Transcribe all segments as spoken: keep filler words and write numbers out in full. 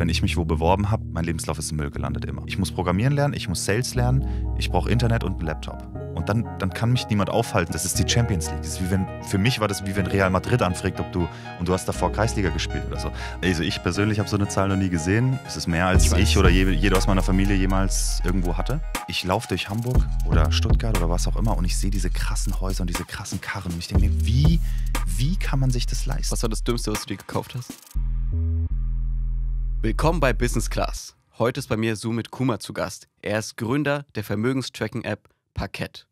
Wenn ich mich wo beworben habe, mein Lebenslauf ist im Müll gelandet immer. Ich muss programmieren lernen, ich muss Sales lernen, ich brauche Internet und einen Laptop. Und dann, dann kann mich niemand aufhalten. Das ist die Champions League. Das ist wie wenn, für mich war das wie wenn Real Madrid anfragt, ob du, und du hast davor Kreisliga gespielt oder so. Also ich persönlich habe so eine Zahl noch nie gesehen. Es ist mehr als ich, ich oder je, jeder aus meiner Familie jemals irgendwo hatte. Ich laufe durch Hamburg oder Stuttgart oder was auch immer und ich sehe diese krassen Häuser und diese krassen Karren. Und ich denke mir, wie, wie kann man sich das leisten? Was war das Dümmste, was du dir gekauft hast? Willkommen bei Business Class. Heute ist bei mir Sumit Kumar zu Gast. Er ist Gründer der Vermögenstracking-App Parqet.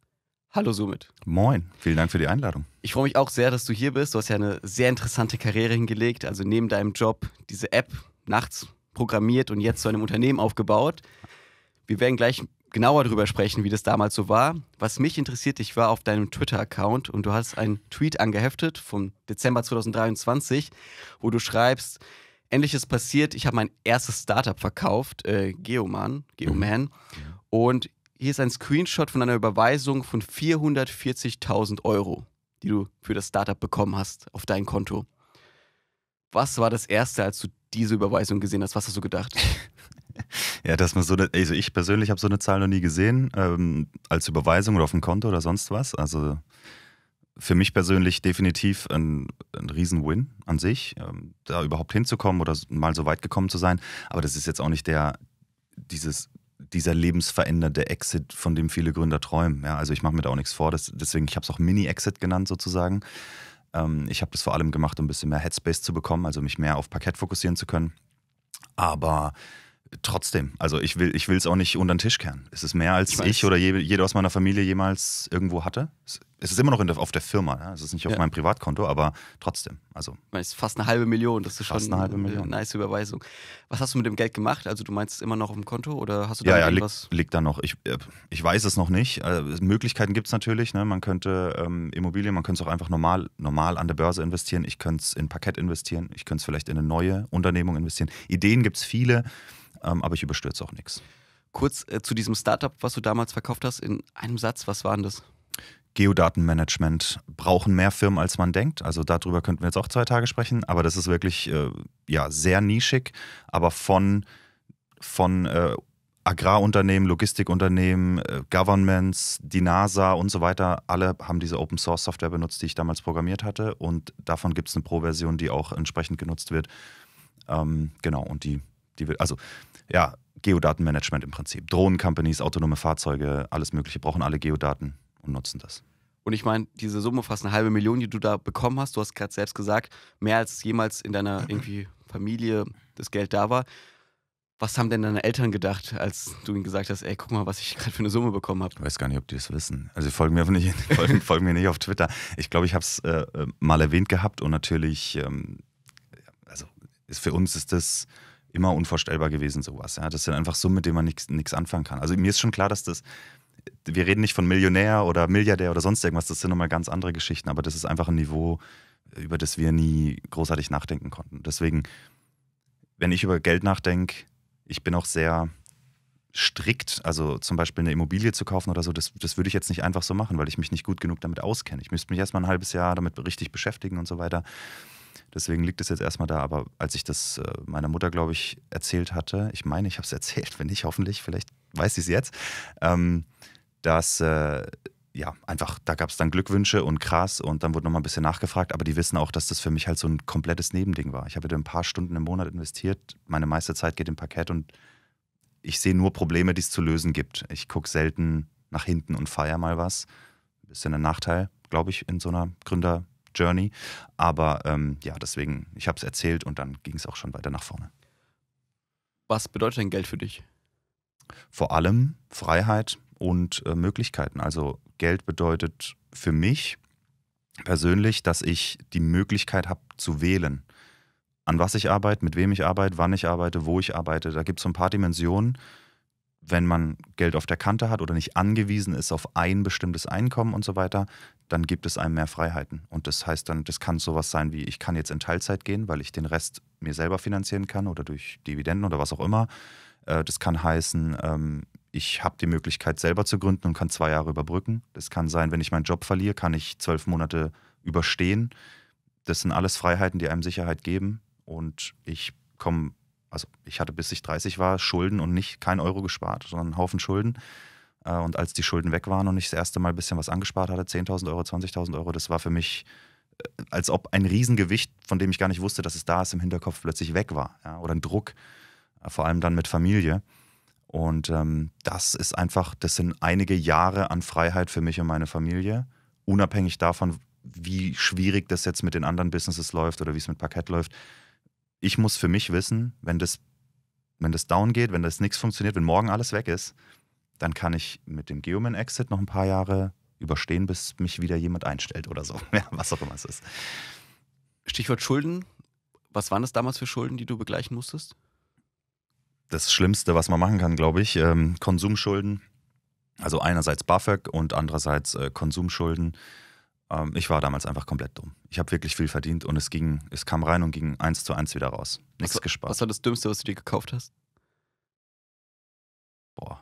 Hallo Sumit. Moin, vielen Dank für die Einladung. Ich freue mich auch sehr, dass du hier bist. Du hast ja eine sehr interessante Karriere hingelegt. Also neben deinem Job diese App nachts programmiert und jetzt zu einem Unternehmen aufgebaut. Wir werden gleich genauer darüber sprechen, wie das damals so war. Was mich interessiert, ich war auf deinem Twitter-Account und du hast einen Tweet angeheftet vom Dezember zweitausenddreiundzwanzig, wo du schreibst: Endliches passiert, ich habe mein erstes Startup verkauft, äh, Geoman, Geoman. Und hier ist ein Screenshot von einer Überweisung von vierhundertvierzigtausend Euro, die du für das Startup bekommen hast auf dein Konto. Was war das Erste, als du diese Überweisung gesehen hast? Was hast du gedacht? Ja, dass man so eine, also ich persönlich habe so eine Zahl noch nie gesehen, ähm, als Überweisung oder auf dem Konto oder sonst was. Also für mich persönlich definitiv ein, ein Riesen-Win an sich, ähm, da überhaupt hinzukommen oder mal so weit gekommen zu sein. Aber das ist jetzt auch nicht der, dieses, dieser lebensverändernde Exit, von dem viele Gründer träumen. Ja, also ich mache mir da auch nichts vor, das, deswegen, ich habe es auch Mini-Exit genannt sozusagen. Ähm, ich habe das vor allem gemacht, um ein bisschen mehr Headspace zu bekommen, also mich mehr auf Parqet fokussieren zu können. Aber trotzdem, also ich will ich will es auch nicht unter den Tisch kehren. Es ist mehr, als ich, ich oder je, jeder aus meiner Familie jemals irgendwo hatte. Es ist immer noch in der, auf der Firma, ja? Es ist nicht auf ja. meinem Privatkonto, aber trotzdem. Also es ist fast eine halbe Million, das ist schon eine, halbe Million. Eine nice Überweisung. Was hast du mit dem Geld gemacht? Also du meinst es immer noch auf dem Konto oder hast du da ja, ja, irgendwas? Ja, liegt da noch. Ich, ich weiß es noch nicht. Also Möglichkeiten gibt es natürlich. Ne? Man könnte ähm, Immobilien, man könnte es auch einfach normal, normal an der Börse investieren. Ich könnte es in Parqet investieren. Ich könnte es vielleicht in eine neue Unternehmung investieren. Ideen gibt es viele. Ähm, aber ich überstürze auch nichts. Kurz äh, zu diesem Startup, was du damals verkauft hast, in einem Satz, was war denn das? Geodatenmanagement. Brauchen mehr Firmen, als man denkt. Also darüber könnten wir jetzt auch zwei Tage sprechen. Aber das ist wirklich äh, ja, sehr nischig. Aber von, von äh, Agrarunternehmen, Logistikunternehmen, äh, Governments, die NASA und so weiter, alle haben diese Open-Source-Software benutzt, die ich damals programmiert hatte. Und davon gibt es eine Pro-Version, die auch entsprechend genutzt wird. Ähm, genau, und die... Die, also, ja, Geodatenmanagement im Prinzip. Drohnen-Companies, autonome Fahrzeuge, alles Mögliche, brauchen alle Geodaten und nutzen das. Und ich meine, diese Summe fast eine halbe Million, die du da bekommen hast, du hast gerade selbst gesagt, mehr als jemals in deiner irgendwie Familie das Geld da war. Was haben denn deine Eltern gedacht, als du ihnen gesagt hast, ey, guck mal, was ich gerade für eine Summe bekommen habe? Ich weiß gar nicht, ob die das wissen. Also, die folgen mir nicht, folgen, folgen mir nicht auf Twitter. Ich glaube, ich habe es äh, mal erwähnt gehabt und natürlich, ähm, also, ist, für uns ist das immer unvorstellbar gewesen, sowas. Ja, das sind einfach Summen, mit denen man nichts anfangen kann. Also mir ist schon klar, dass das, wir reden nicht von Millionär oder Milliardär oder sonst irgendwas, das sind nochmal ganz andere Geschichten, aber das ist einfach ein Niveau, über das wir nie großartig nachdenken konnten. Deswegen, wenn ich über Geld nachdenke, ich bin auch sehr strikt, also zum Beispiel eine Immobilie zu kaufen oder so, das, das würde ich jetzt nicht einfach so machen, weil ich mich nicht gut genug damit auskenne. Ich müsste mich erstmal ein halbes Jahr damit richtig beschäftigen und so weiter. Deswegen liegt es jetzt erstmal da, aber als ich das meiner Mutter, glaube ich, erzählt hatte, ich meine, ich habe es erzählt, wenn nicht, hoffentlich, vielleicht weiß sie es jetzt, ähm, dass, äh, ja, einfach, da gab es dann Glückwünsche und krass und dann wurde nochmal ein bisschen nachgefragt, aber die wissen auch, dass das für mich halt so ein komplettes Nebending war. Ich habe ein paar Stunden im Monat investiert, meine meiste Zeit geht in Parqet und ich sehe nur Probleme, die es zu lösen gibt. Ich gucke selten nach hinten und feiere mal was. Ein bisschen ein Nachteil, glaube ich, in so einer Gründer- Journey, aber ähm, ja, deswegen, ich habe es erzählt und dann ging es auch schon weiter nach vorne. Was bedeutet denn Geld für dich? Vor allem Freiheit und äh, Möglichkeiten. Also Geld bedeutet für mich persönlich, dass ich die Möglichkeit habe zu wählen, an was ich arbeite, mit wem ich arbeite, wann ich arbeite, wo ich arbeite. Da gibt es so ein paar Dimensionen, wenn man Geld auf der Kante hat oder nicht angewiesen ist auf ein bestimmtes Einkommen und so weiter, dann gibt es einem mehr Freiheiten. Und das heißt dann, das kann sowas sein wie, ich kann jetzt in Teilzeit gehen, weil ich den Rest mir selber finanzieren kann oder durch Dividenden oder was auch immer. Das kann heißen, ich habe die Möglichkeit selber zu gründen und kann zwei Jahre überbrücken. Das kann sein, wenn ich meinen Job verliere, kann ich zwölf Monate überstehen. Das sind alles Freiheiten, die einem Sicherheit geben und ich komme also ich hatte bis ich dreißig war Schulden und nicht kein Euro gespart, sondern einen Haufen Schulden. Und als die Schulden weg waren und ich das erste Mal ein bisschen was angespart hatte, zehntausend Euro, zwanzigtausend Euro, das war für mich, als ob ein Riesengewicht, von dem ich gar nicht wusste, dass es da ist, im Hinterkopf plötzlich weg war. Ja? Oder ein Druck, vor allem dann mit Familie. Und ähm, das ist einfach, das sind einige Jahre an Freiheit für mich und meine Familie, unabhängig davon, wie schwierig das jetzt mit den anderen Businesses läuft oder wie es mit Parqet läuft. Ich muss für mich wissen, wenn das, wenn das down geht, wenn das nichts funktioniert, wenn morgen alles weg ist, dann kann ich mit dem Geoman-Exit noch ein paar Jahre überstehen, bis mich wieder jemand einstellt oder so, ja, was auch immer es ist. Stichwort Schulden. Was waren das damals für Schulden, die du begleichen musstest? Das Schlimmste, was man machen kann, glaube ich, ähm, Konsumschulden. Also einerseits BAföG und andererseits äh, Konsumschulden. Ähm, ich war damals einfach komplett dumm. Ich habe wirklich viel verdient und es ging, es kam rein und ging eins zu eins wieder raus. Nichts was, gespart. Was war das Dümmste, was du dir gekauft hast? Boah.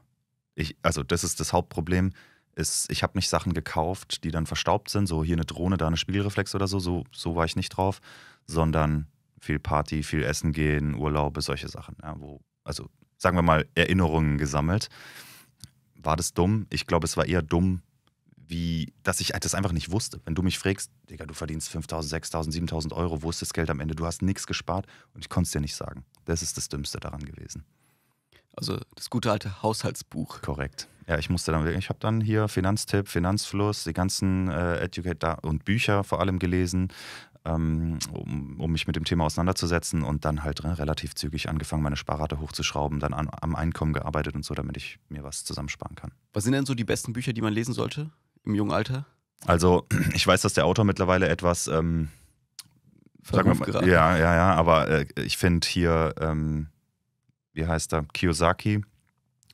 Ich, also das ist das Hauptproblem, ist, ich habe nicht Sachen gekauft, die dann verstaubt sind, so hier eine Drohne, da eine Spiegelreflex oder so, so, so war ich nicht drauf, sondern viel Party, viel Essen gehen, Urlaube, solche Sachen, ja, wo, also sagen wir mal Erinnerungen gesammelt. War das dumm? Ich glaube, es war eher dumm, wie, dass ich das einfach nicht wusste. Wenn du mich fragst, Digga, du verdienst fünftausend, sechstausend, siebentausend Euro, wo ist das Geld am Ende? Du hast nichts gespart und ich konnte es dir nicht sagen. Das ist das Dümmste daran gewesen. Also das gute alte Haushaltsbuch. Korrekt. Ja, ich musste dann, ich habe dann hier Finanztipp, Finanzfluss, die ganzen äh, Educate und Bücher vor allem gelesen, ähm, um, um mich mit dem Thema auseinanderzusetzen und dann halt äh, relativ zügig angefangen, meine Sparrate hochzuschrauben, dann an, am Einkommen gearbeitet und so, damit ich mir was zusammensparen kann. Was sind denn so die besten Bücher, die man lesen sollte im jungen Alter? Also ich weiß, dass der Autor mittlerweile etwas, ähm, sagen wir mal, ja, ja, ja, aber äh, ich finde hier, ähm, wie heißt er? Kiyosaki,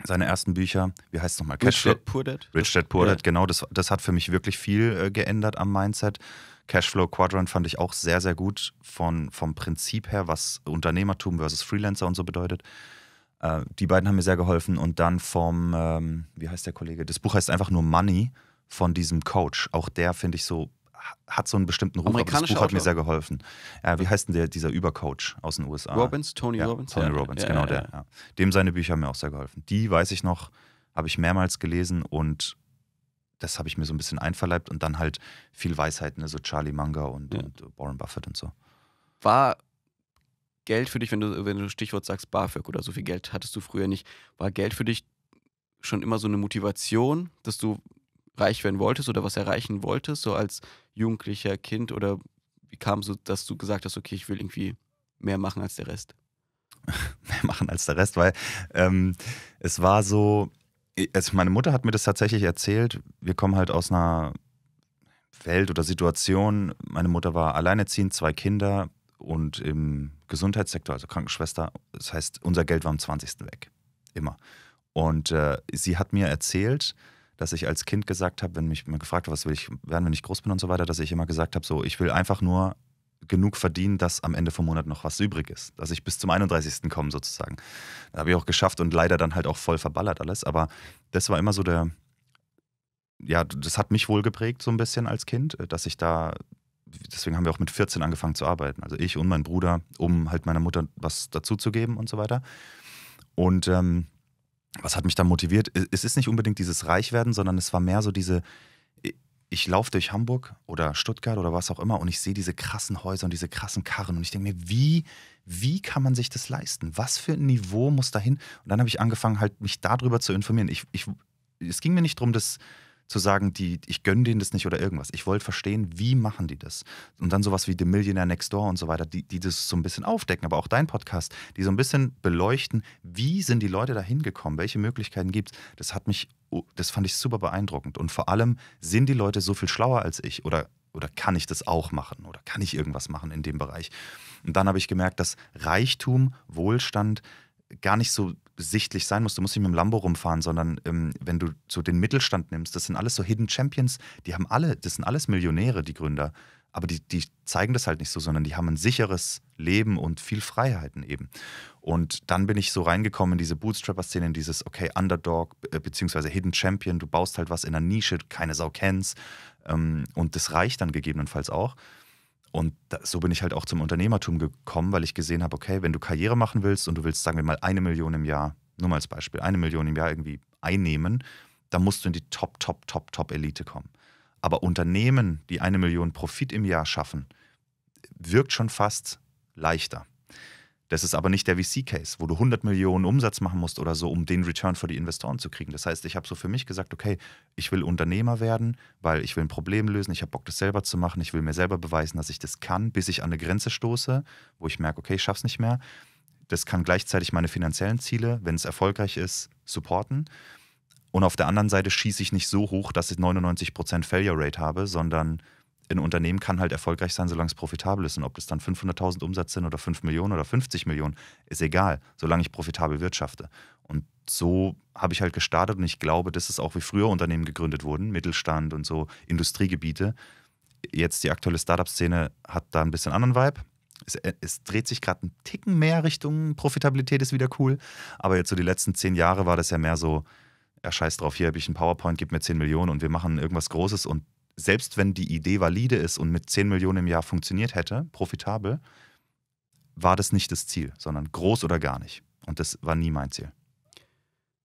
seine ersten Bücher. Wie heißt es nochmal? Cashflow. Rich Dad Poor Dad. Rich Dad Poor Dad, genau. Das, das hat für mich wirklich viel äh, geändert am Mindset. Cashflow Quadrant fand ich auch sehr, sehr gut von, vom Prinzip her, was Unternehmertum versus Freelancer und so bedeutet. Äh, die beiden haben mir sehr geholfen. Und dann vom, ähm, wie heißt der Kollege? Das Buch heißt einfach nur Money von diesem Coach. Auch der, finde ich, so hat so einen bestimmten Ruf, aber das Buch Autor. Hat mir sehr geholfen. Ja, wie heißt denn der, dieser Übercoach aus den U S A? Robbins, Tony ja, Robbins. Tony ja. Robbins, ja, genau ja, der. Ja. Dem seine Bücher haben mir auch sehr geholfen. Die, weiß ich noch, habe ich mehrmals gelesen und das habe ich mir so ein bisschen einverleibt und dann halt viel Weisheit, ne? So Charlie Munger und, ja. und Warren Buffett und so. War Geld für dich, wenn du, wenn du Stichwort sagst, BAföG oder so viel Geld hattest du früher nicht, war Geld für dich schon immer so eine Motivation, dass du reich werden wolltest oder was erreichen wolltest, so als jugendlicher Kind, oder wie kam so, dass du gesagt hast, okay, ich will irgendwie mehr machen als der Rest? Mehr machen als der Rest, weil ähm, es war so, also meine Mutter hat mir das tatsächlich erzählt, wir kommen halt aus einer Welt oder Situation, meine Mutter war alleinerziehend, zwei Kinder und im Gesundheitssektor, also Krankenschwester, das heißt, unser Geld war am zwanzigsten weg, immer. Und äh, sie hat mir erzählt, dass ich als Kind gesagt habe, wenn mich mal gefragt hat, was will ich werden, wenn ich groß bin und so weiter, dass ich immer gesagt habe, so, ich will einfach nur genug verdienen, dass am Ende vom Monat noch was übrig ist. Dass ich bis zum einunddreißigsten komme sozusagen. Das habe ich auch geschafft und leider dann halt auch voll verballert alles. Aber das war immer so der, ja, das hat mich wohl geprägt so ein bisschen als Kind, dass ich da, deswegen haben wir auch mit vierzehn angefangen zu arbeiten. Also ich und mein Bruder, um halt meiner Mutter was dazuzugeben und so weiter. Und ähm, was hat mich da motiviert? Es ist nicht unbedingt dieses Reichwerden, sondern es war mehr so diese, ich laufe durch Hamburg oder Stuttgart oder was auch immer und ich sehe diese krassen Häuser und diese krassen Karren und ich denke mir, wie, wie kann man sich das leisten? Was für ein Niveau muss da hin? Und dann habe ich angefangen, halt mich darüber zu informieren. Ich, ich, es ging mir nicht darum, das zu sagen, die, ich gönne denen das nicht oder irgendwas. Ich wollte verstehen, wie machen die das? Und dann sowas wie The Millionaire Next Door und so weiter, die, die das so ein bisschen aufdecken, aber auch dein Podcast, die so ein bisschen beleuchten, wie sind die Leute da hingekommen, welche Möglichkeiten gibt es? Das hat mich, das fand ich super beeindruckend. Und vor allem, sind die Leute so viel schlauer als ich oder, oder kann ich das auch machen oder kann ich irgendwas machen in dem Bereich? Und dann habe ich gemerkt, dass Reichtum, Wohlstand gar nicht so sichtlich sein muss. Du musst nicht mit dem Lambo rumfahren, sondern ähm, wenn du so den Mittelstand nimmst, das sind alles so Hidden Champions, die haben alle, das sind alles Millionäre, die Gründer, aber die, die zeigen das halt nicht so, sondern die haben ein sicheres Leben und viel Freiheiten eben. Und dann bin ich so reingekommen in diese Bootstrapper-Szene, in dieses, okay, Underdog, beziehungsweise Hidden Champion, du baust halt was in einer Nische, keine Sau kennst, ähm, und das reicht dann gegebenenfalls auch. Und so bin ich halt auch zum Unternehmertum gekommen, weil ich gesehen habe, okay, wenn du Karriere machen willst und du willst, sagen wir mal, eine Million im Jahr, nur mal als Beispiel, eine Million im Jahr irgendwie einnehmen, dann musst du in die Top, Top, Top, Top-Elite kommen. Aber Unternehmen, die eine Million Profit im Jahr schaffen, wirkt schon fast leichter. Das ist aber nicht der V C-Case, wo du hundert Millionen Umsatz machen musst oder so, um den Return für die Investoren zu kriegen. Das heißt, ich habe so für mich gesagt, okay, ich will Unternehmer werden, weil ich will ein Problem lösen, ich habe Bock, das selber zu machen, ich will mir selber beweisen, dass ich das kann, bis ich an eine Grenze stoße, wo ich merke, okay, ich schaff's nicht mehr. Das kann gleichzeitig meine finanziellen Ziele, wenn es erfolgreich ist, supporten. Und auf der anderen Seite schieße ich nicht so hoch, dass ich neunundneunzig Prozent Failure Rate habe, sondern ein Unternehmen kann halt erfolgreich sein, solange es profitabel ist. Und ob das dann fünfhunderttausend Umsatz sind oder fünf Millionen oder fünfzig Millionen, ist egal, solange ich profitabel wirtschafte. Und so habe ich halt gestartet und ich glaube, das ist auch, wie früher Unternehmen gegründet wurden, Mittelstand und so, Industriegebiete. Jetzt die aktuelle Startup-Szene hat da ein bisschen anderen Vibe. Es, es dreht sich gerade einen Ticken mehr Richtung Profitabilität, ist wieder cool. Aber jetzt so die letzten zehn Jahre war das ja mehr so, ja scheiß drauf, hier habe ich einen PowerPoint, gib mir zehn Millionen und wir machen irgendwas Großes. Und selbst wenn die Idee valide ist und mit zehn Millionen im Jahr funktioniert hätte, profitabel, war das nicht das Ziel, sondern groß oder gar nicht. Und das war nie mein Ziel.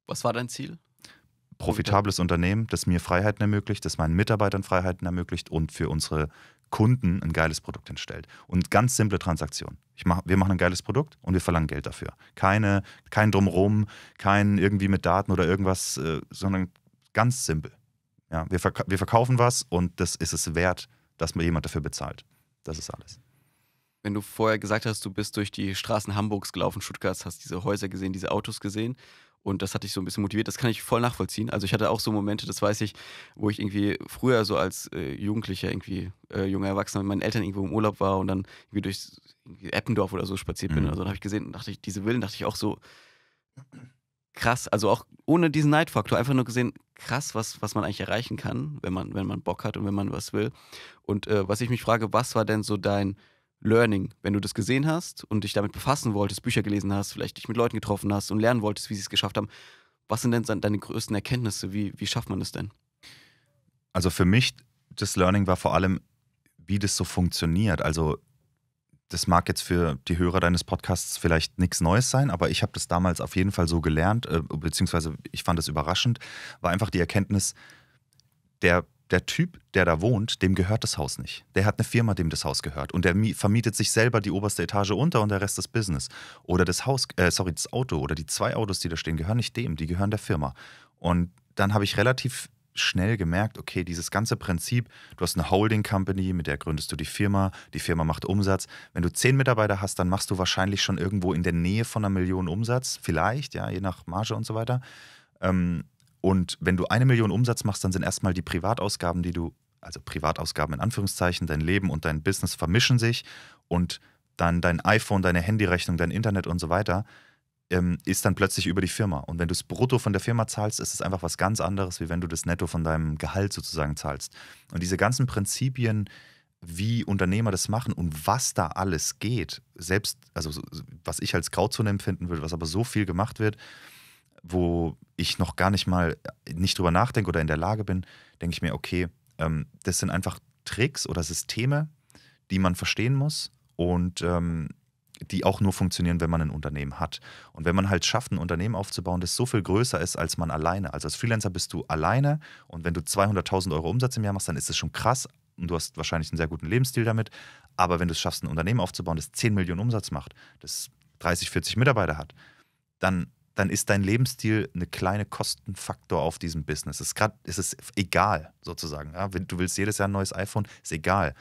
Was war dein Ziel? Profitables Unternehmen, das mir Freiheiten ermöglicht, das meinen Mitarbeitern Freiheiten ermöglicht und für unsere Kunden ein geiles Produkt entstellt. Und ganz simple Transaktionen. Ich mach, wir machen ein geiles Produkt und wir verlangen Geld dafür. Keine, kein Drumherum, kein irgendwie mit Daten oder irgendwas, sondern ganz simpel. Ja, wir, verk wir verkaufen was und das ist es wert, dass man jemand dafür bezahlt. Das ist alles. Wenn du vorher gesagt hast, du bist durch die Straßen Hamburgs gelaufen, Stuttgart, hast diese Häuser gesehen, diese Autos gesehen und das hat dich so ein bisschen motiviert, das kann ich voll nachvollziehen. Also ich hatte auch so Momente, das weiß ich, wo ich irgendwie früher so als äh, Jugendlicher, irgendwie äh, junger Erwachsener mit meinen Eltern irgendwo im Urlaub war und dann irgendwie durch irgendwie Eppendorf oder so spaziert bin. Mhm. Also dann habe ich gesehen und dachte ich, diese Villen, dachte ich auch so... Krass, also auch ohne diesen Neidfaktor, einfach nur gesehen, krass, was, was man eigentlich erreichen kann, wenn man, wenn man Bock hat und wenn man was will. Und äh, was ich mich frage, was war denn so dein Learning, wenn du das gesehen hast und dich damit befassen wolltest, Bücher gelesen hast, vielleicht dich mit Leuten getroffen hast und lernen wolltest, wie sie es geschafft haben. Was sind denn deine größten Erkenntnisse? Wie, wie schafft man das denn? Also für mich, das Learning war vor allem, wie das so funktioniert. Also das mag jetzt für die Hörer deines Podcasts vielleicht nichts Neues sein, aber ich habe das damals auf jeden Fall so gelernt, äh, beziehungsweise ich fand es überraschend, war einfach die Erkenntnis, der, der Typ, der da wohnt, dem gehört das Haus nicht. Der hat eine Firma, dem das Haus gehört und der vermietet sich selber die oberste Etage unter und der Rest ist Business. Oder das Haus, äh, sorry, das Auto oder die zwei Autos, die da stehen, gehören nicht dem, die gehören der Firma. Und dann habe ich relativ schnell gemerkt, okay, dieses ganze Prinzip, du hast eine Holding-Company, mit der gründest du die Firma, die Firma macht Umsatz. Wenn du zehn Mitarbeiter hast, dann machst du wahrscheinlich schon irgendwo in der Nähe von einer Million Umsatz, vielleicht, ja, je nach Marge und so weiter. Und wenn du eine Million Umsatz machst, dann sind erstmal die Privatausgaben, die du, also Privatausgaben in Anführungszeichen, dein Leben und dein Business vermischen sich und dann dein iPhone, deine Handyrechnung, dein Internet und so weiter, ist dann plötzlich über die Firma. Und wenn du es brutto von der Firma zahlst, ist es einfach was ganz anderes, wie wenn du das netto von deinem Gehalt sozusagen zahlst. Und diese ganzen Prinzipien, wie Unternehmer das machen und was da alles geht, selbst, also was ich als Grauzone empfinden würde, was aber so viel gemacht wird, wo ich noch gar nicht mal, nicht drüber nachdenke oder in der Lage bin, denke ich mir, okay, das sind einfach Tricks oder Systeme, die man verstehen muss und die auch nur funktionieren, wenn man ein Unternehmen hat. Und wenn man halt schafft, ein Unternehmen aufzubauen, das so viel größer ist, als man alleine. Also als Freelancer bist du alleine und wenn du zweihunderttausend Euro Umsatz im Jahr machst, dann ist das schon krass und du hast wahrscheinlich einen sehr guten Lebensstil damit. Aber wenn du es schaffst, ein Unternehmen aufzubauen, das zehn Millionen Umsatz macht, das dreißig, vierzig Mitarbeiter hat, dann, dann ist dein Lebensstil eine kleine Kostenfaktor auf diesem Business. Es ist, grad, es ist egal sozusagen. Ja, wenn du willst jedes Jahr ein neues iPhone, ist egal.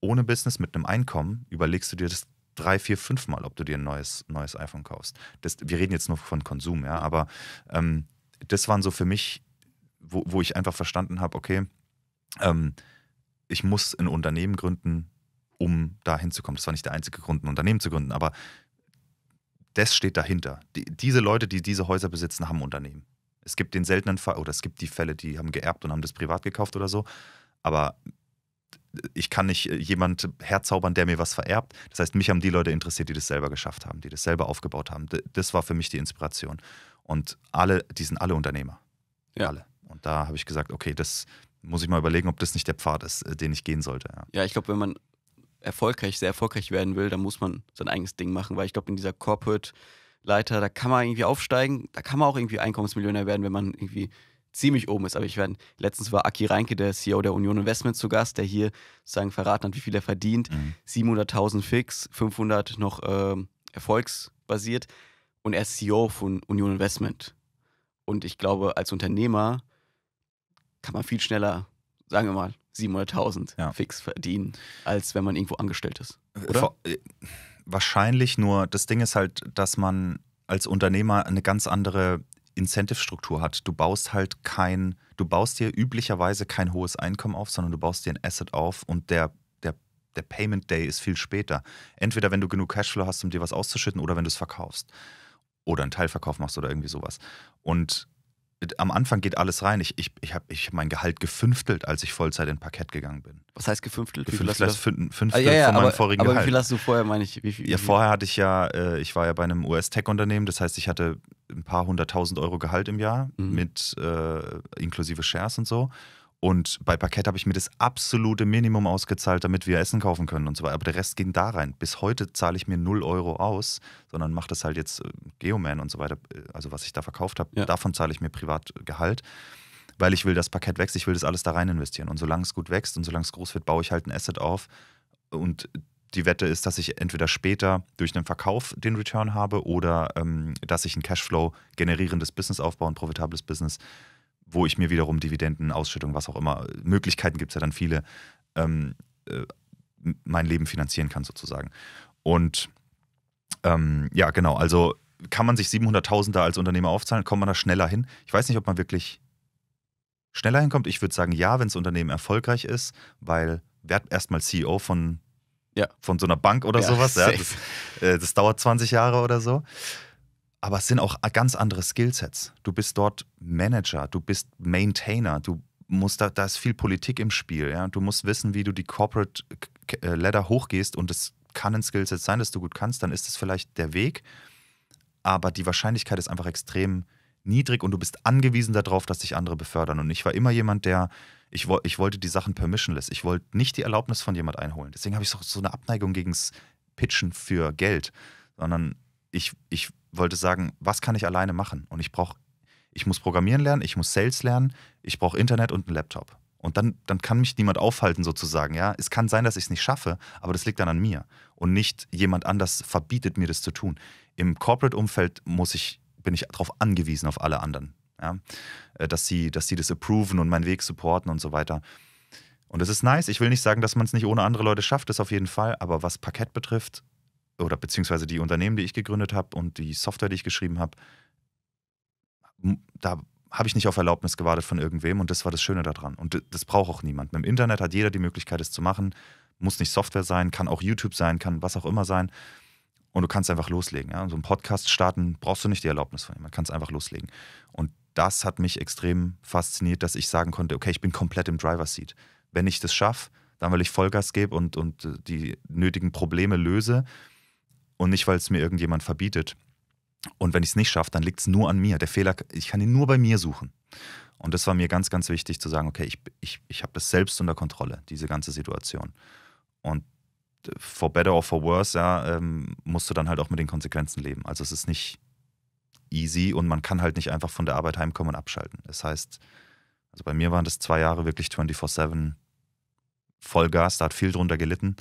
Ohne Business mit einem Einkommen überlegst du dir das drei, vier, fünf Mal, ob du dir ein neues, neues iPhone kaufst. Das, wir reden jetzt nur von Konsum, ja, aber ähm, das waren so für mich, wo, wo ich einfach verstanden habe, okay, ähm, ich muss ein Unternehmen gründen, um da hinzukommen. Das war nicht der einzige Grund, ein Unternehmen zu gründen, aber das steht dahinter. Die, diese Leute, die diese Häuser besitzen, haben Unternehmen. Es gibt den seltenen Fall, oder es gibt die Fälle, die haben geerbt und haben das privat gekauft oder so, aber ich kann nicht jemand herzaubern, der mir was vererbt. Das heißt, mich haben die Leute interessiert, die das selber geschafft haben, die das selber aufgebaut haben. Das war für mich die Inspiration. Und alle, die sind alle Unternehmer. Ja. Alle. Und da habe ich gesagt, okay, das muss ich mal überlegen, ob das nicht der Pfad ist, den ich gehen sollte. Ja, ja, ich glaube, wenn man erfolgreich, sehr erfolgreich werden will, dann muss man sein eigenes Ding machen, weil ich glaube, in dieser Corporate-Leiter, da kann man irgendwie aufsteigen, da kann man auch irgendwie Einkommensmillionär werden, wenn man irgendwie ziemlich oben ist. Aber ich werde, letztens war Aki Reinke, der C E O der Union Investment, zu Gast, der hier sozusagen verraten hat, wie viel er verdient. Mhm. siebenhunderttausend fix, fünfhundert noch ähm, erfolgsbasiert und er ist C E O von Union Investment. Und ich glaube, als Unternehmer kann man viel schneller, sagen wir mal, siebenhunderttausend ja. fix verdienen, als wenn man irgendwo angestellt ist, oder? Wahrscheinlich, nur das Ding ist halt, dass man als Unternehmer eine ganz andere Incentive-Struktur hat. Du baust halt kein, du baust dir üblicherweise kein hohes Einkommen auf, sondern du baust dir ein Asset auf und der, der, der Payment Day ist viel später. Entweder wenn du genug Cashflow hast, um dir was auszuschütten, oder wenn du es verkaufst. Oder einen Teilverkauf machst oder irgendwie sowas. Und am Anfang geht alles rein. Ich, ich, ich habe ich hab mein Gehalt gefünftelt, als ich Vollzeit in Parkett gegangen bin. Was heißt gefünftelt? Gefünftelt das Fünftel ah, ja, ja, von meinem aber, vorigen aber Gehalt. Aber wie viel hast du vorher, meine ich? Wie viel, ja, wie viel? Vorher hatte ich ja, äh, ich war ja bei einem U S-Tech-Unternehmen, das heißt, ich hatte ein paar hunderttausend Euro Gehalt im Jahr, mhm. mit äh, inklusive Shares und so. Und bei Parkett habe ich mir das absolute Minimum ausgezahlt, damit wir Essen kaufen können und so weiter. Aber der Rest ging da rein. Bis heute zahle ich mir null Euro aus, sondern mache das halt jetzt äh, Geoman und so weiter. Also was ich da verkauft habe, ja. davon zahle ich mir privat Gehalt, weil ich will, dass Parkett wächst. Ich will das alles da rein investieren. Und solange es gut wächst und solange es groß wird, baue ich halt ein Asset auf. Und die Wette ist, dass ich entweder später durch einen Verkauf den Return habe oder ähm, dass ich ein Cashflow generierendes Business aufbaue, ein profitables Business, wo ich mir wiederum Dividenden, Ausschüttungen, was auch immer, Möglichkeiten gibt es ja dann viele, ähm, äh, mein Leben finanzieren kann sozusagen. Und ähm, ja, genau, also kann man sich siebenhunderttausend da als Unternehmer aufzahlen, kommt man da schneller hin? Ich weiß nicht, ob man wirklich schneller hinkommt. Ich würde sagen, ja, wenn das Unternehmen erfolgreich ist, weil werd erstmal C E O von, ja. von so einer Bank oder ja, sowas. Ja, das, äh, das dauert zwanzig Jahre oder so. Aber es sind auch ganz andere Skillsets. Du bist dort Manager, du bist Maintainer, du musst da, da ist viel Politik im Spiel. Ja? Du musst wissen, wie du die Corporate Ladder hochgehst, und es kann ein Skillset sein, dass du gut kannst, dann ist es vielleicht der Weg. Aber die Wahrscheinlichkeit ist einfach extrem niedrig und du bist angewiesen darauf, dass dich andere befördern. Und ich war immer jemand, der, ich, ich wollte die Sachen permissionless, ich wollte nicht die Erlaubnis von jemand einholen. Deswegen habe ich so, so eine Abneigung gegen das Pitchen für Geld, sondern ich, ich wollte sagen, was kann ich alleine machen? Und ich brauche, ich muss Programmieren lernen, ich muss Sales lernen, ich brauche Internet und einen Laptop. Und dann, dann kann mich niemand aufhalten sozusagen. Ja? Es kann sein, dass ich es nicht schaffe, aber das liegt dann an mir. Und nicht jemand anders verbietet mir das zu tun. Im Corporate-Umfeld muss ich, bin ich darauf angewiesen, auf alle anderen. Ja? Dass sie, dass sie das approven und meinen Weg supporten und so weiter. Und das ist nice. Ich will nicht sagen, dass man es nicht ohne andere Leute schafft, das auf jeden Fall. Aber was Parkett betrifft, oder beziehungsweise die Unternehmen, die ich gegründet habe und die Software, die ich geschrieben habe, da habe ich nicht auf Erlaubnis gewartet von irgendwem, und das war das Schöne daran. Und das braucht auch niemand. Mit dem Internet hat jeder die Möglichkeit, es zu machen. Muss nicht Software sein, kann auch YouTube sein, kann was auch immer sein. Und du kannst einfach loslegen. Ja? So einen Podcast starten, brauchst du nicht die Erlaubnis von jemandem. Kannst einfach loslegen. Und das hat mich extrem fasziniert, dass ich sagen konnte, okay, ich bin komplett im Driver's Seat. Wenn ich das schaffe, dann will ich Vollgas geben und, und die nötigen Probleme löse. Und nicht, weil es mir irgendjemand verbietet. Und wenn ich es nicht schaffe, dann liegt es nur an mir. Der Fehler, ich kann ihn nur bei mir suchen. Und das war mir ganz, ganz wichtig zu sagen, okay, ich, ich, ich habe das selbst unter Kontrolle, diese ganze Situation. Und for better or for worse, ja, ähm, musst du dann halt auch mit den Konsequenzen leben. Also es ist nicht easy und man kann halt nicht einfach von der Arbeit heimkommen und abschalten. Das heißt, also bei mir waren das zwei Jahre wirklich vierundzwanzig sieben Vollgas, da hat viel drunter gelitten.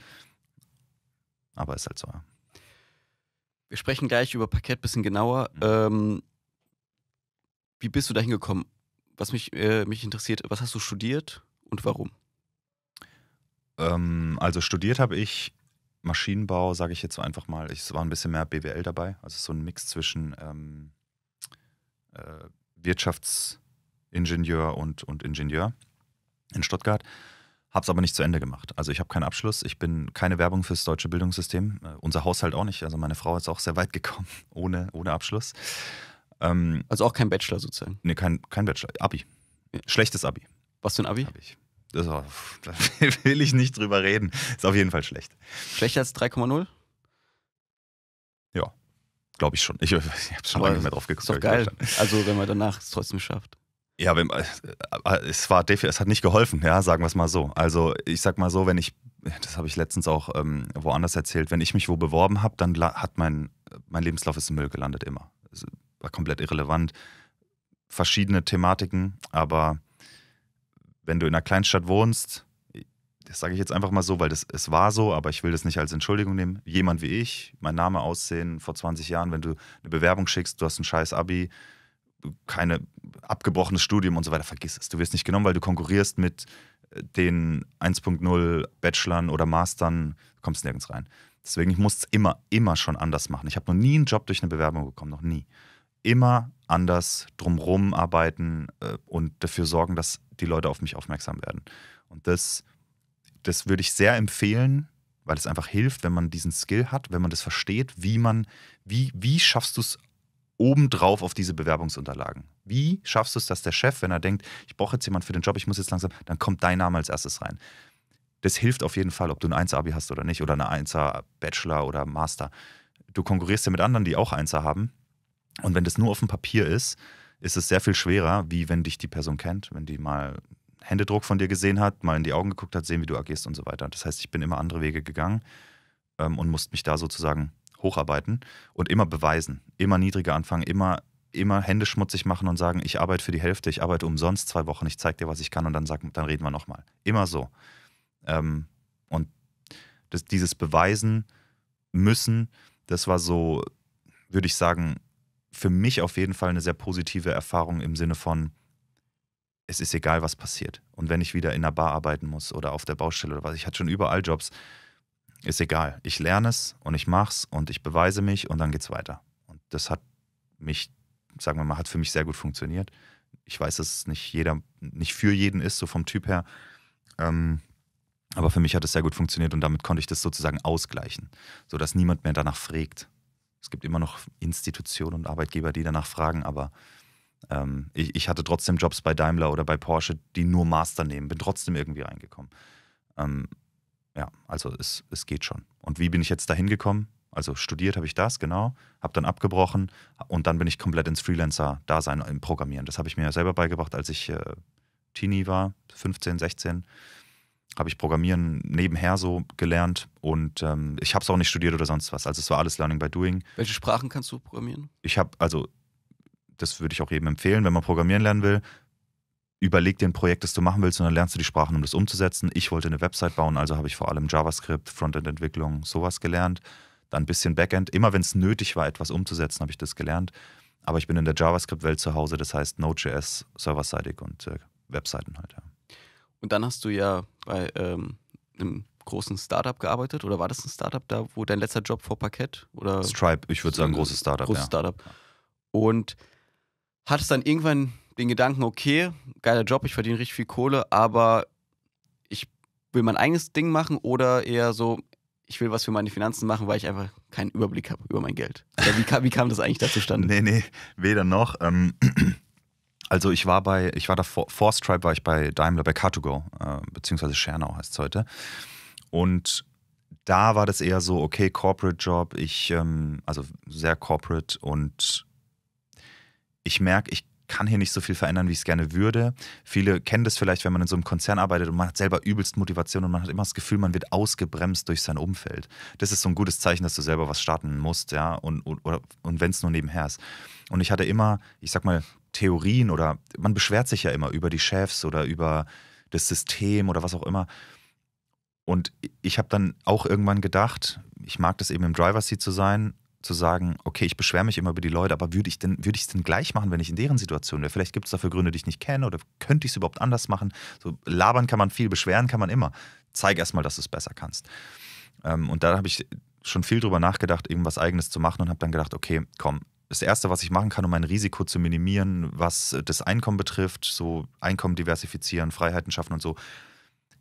Aber ist halt so, ja. Wir sprechen gleich über Parkett ein bisschen genauer. Mhm. Ähm, wie bist du dahin gekommen? Was mich, äh, mich interessiert, was hast du studiert und warum? Ähm, also studiert habe ich Maschinenbau, sage ich jetzt so einfach mal. Es war ein bisschen mehr B W L dabei. Also so ein Mix zwischen ähm, äh, Wirtschaftsingenieur und, und Ingenieur in Stuttgart. Habe es aber nicht zu Ende gemacht. Also ich habe keinen Abschluss, ich bin keine Werbung fürs deutsche Bildungssystem, äh, unser Haushalt auch nicht, also meine Frau ist auch sehr weit gekommen, ohne, ohne Abschluss. Ähm, also auch kein Bachelor sozusagen? Nee, kein, kein Bachelor, Abi. Ja. Schlechtes Abi. Was für ein Abi? Abi. Das war, da will ich nicht drüber reden, ist auf jeden Fall schlecht. Schlechter als drei Komma null? Ja, glaube ich schon. Ich, ich habe schon aber lange nicht mehr drauf geguckt. Ist doch geil, also wenn man danach es trotzdem schafft. Ja, es, war, es hat nicht geholfen, ja, sagen wir es mal so. Also ich sag mal so, wenn ich das habe ich letztens auch ähm, woanders erzählt, wenn ich mich wo beworben habe, dann hat mein, mein Lebenslauf ist im Müll gelandet, immer. Also, war komplett irrelevant. Verschiedene Thematiken, aber wenn du in einer Kleinstadt wohnst, das sage ich jetzt einfach mal so, weil das, es war so, aber ich will das nicht als Entschuldigung nehmen. Jemand wie ich, mein Name, Aussehen vor zwanzig Jahren, wenn du eine Bewerbung schickst, du hast ein scheiß Abi, kein abgebrochenes Studium und so weiter, vergiss es. Du wirst nicht genommen, weil du konkurrierst mit den eins Punkt null Bachelorn oder Mastern, du kommst nirgends rein. Deswegen, ich muss es immer, immer schon anders machen. Ich habe noch nie einen Job durch eine Bewerbung bekommen, noch nie. Immer anders drumherum arbeiten äh, und dafür sorgen, dass die Leute auf mich aufmerksam werden. Und das, das würde ich sehr empfehlen, weil es einfach hilft, wenn man diesen Skill hat, wenn man das versteht, wie man, wie, wie schaffst du es obendrauf auf diese Bewerbungsunterlagen? Wie schaffst du es, dass der Chef, wenn er denkt, ich brauche jetzt jemanden für den Job, ich muss jetzt langsam, dann kommt dein Name als erstes rein. Das hilft auf jeden Fall, ob du ein eins Abi hast oder nicht oder eine eins Bachelor oder Master. Du konkurrierst ja mit anderen, die auch eins haben. Und wenn das nur auf dem Papier ist, ist es sehr viel schwerer, wie wenn dich die Person kennt, wenn die mal Händedruck von dir gesehen hat, mal in die Augen geguckt hat, sehen, wie du agierst und so weiter. Das heißt, ich bin immer andere Wege gegangen ähm, und musste mich da sozusagen hocharbeiten und immer beweisen, immer niedriger anfangen, immer, immer Hände schmutzig machen und sagen, ich arbeite für die Hälfte, ich arbeite umsonst zwei Wochen, ich zeig dir, was ich kann und dann, sag, dann reden wir nochmal. Immer so. Ähm, und das, dieses Beweisen müssen, das war so, würde ich sagen, für mich auf jeden Fall eine sehr positive Erfahrung im Sinne von, es ist egal, was passiert. Und wenn ich wieder in einer Bar arbeiten muss oder auf der Baustelle oder was, ich hatte schon überall Jobs, ist egal. Ich lerne es und ich mach's und ich beweise mich und dann geht's weiter. Und das hat mich, sagen wir mal, hat für mich sehr gut funktioniert. Ich weiß, dass es nicht jeder, nicht für jeden ist, so vom Typ her. Ähm, aber für mich hat es sehr gut funktioniert und damit konnte ich das sozusagen ausgleichen, sodass niemand mehr danach fragt. Es gibt immer noch Institutionen und Arbeitgeber, die danach fragen, aber ähm, ich, ich hatte trotzdem Jobs bei Daimler oder bei Porsche, die nur Master nehmen, bin trotzdem irgendwie reingekommen. Ähm, ja, also es, es geht schon. Und wie bin ich jetzt da hingekommen? Also studiert habe ich das, genau, habe dann abgebrochen und dann bin ich komplett ins Freelancer-Dasein, im Programmieren. Das habe ich mir selber beigebracht, als ich äh, Teenie war, fünfzehn, sechzehn. Habe ich Programmieren nebenher so gelernt und ähm, ich habe es auch nicht studiert oder sonst was. Also es war alles Learning by Doing. Welche Sprachen kannst du programmieren? Ich habe, also das würde ich auch jedem empfehlen, wenn man programmieren lernen will, überleg dir ein Projekt, das du machen willst und dann lernst du die Sprachen, um das umzusetzen. Ich wollte eine Website bauen, also habe ich vor allem JavaScript, Frontend-Entwicklung, sowas gelernt. Dann ein bisschen Backend. Immer wenn es nötig war, etwas umzusetzen, habe ich das gelernt. Aber ich bin in der JavaScript-Welt zu Hause, das heißt Node.js, serverseitig und äh, Webseiten halt, ja. Und dann hast du ja bei ähm, einem großen Startup gearbeitet, oder war das ein Startup da, wo dein letzter Job vor Parqet? Oder Stripe, ich würde so sagen, großes Startup. Großes ja. Startup. Und hattest dann irgendwann den Gedanken, okay, geiler Job, ich verdiene richtig viel Kohle, aber ich will mein eigenes Ding machen oder eher so, ich will was für meine Finanzen machen, weil ich einfach keinen Überblick habe über mein Geld. Oder wie, kam, wie kam das eigentlich da zustande? Nee, nee, weder noch. Ähm, Also ich war bei, ich war da vor, vor Stripe war ich bei Daimler, bei Car to Go, äh, beziehungsweise Schernau heißt es heute. Und da war das eher so, okay, Corporate-Job, ich, ähm, also sehr Corporate und ich merke, ich kann hier nicht so viel verändern, wie ich es gerne würde. Viele kennen das vielleicht, wenn man in so einem Konzern arbeitet und man hat selber übelst Motivation und man hat immer das Gefühl, man wird ausgebremst durch sein Umfeld. Das ist so ein gutes Zeichen, dass du selber was starten musst, ja, und, und, und wenn es nur nebenher ist. Und ich hatte immer, ich sag mal, Theorien oder man beschwert sich ja immer über die Chefs oder über das System oder was auch immer. Und ich habe dann auch irgendwann gedacht, ich mag das eben im Driver Seat zu sein, zu sagen, okay, ich beschwere mich immer über die Leute, aber würde ich es denn, würd denn gleich machen, wenn ich in deren Situation wäre? Vielleicht gibt es dafür Gründe, die ich nicht kenne oder könnte ich es überhaupt anders machen? So labern kann man viel, beschweren kann man immer. Zeig erstmal, dass du es besser kannst. Ähm, und da habe ich schon viel drüber nachgedacht, irgendwas Eigenes zu machen und habe dann gedacht, okay, komm, das Erste, was ich machen kann, um mein Risiko zu minimieren, was das Einkommen betrifft, so Einkommen diversifizieren, Freiheiten schaffen und so.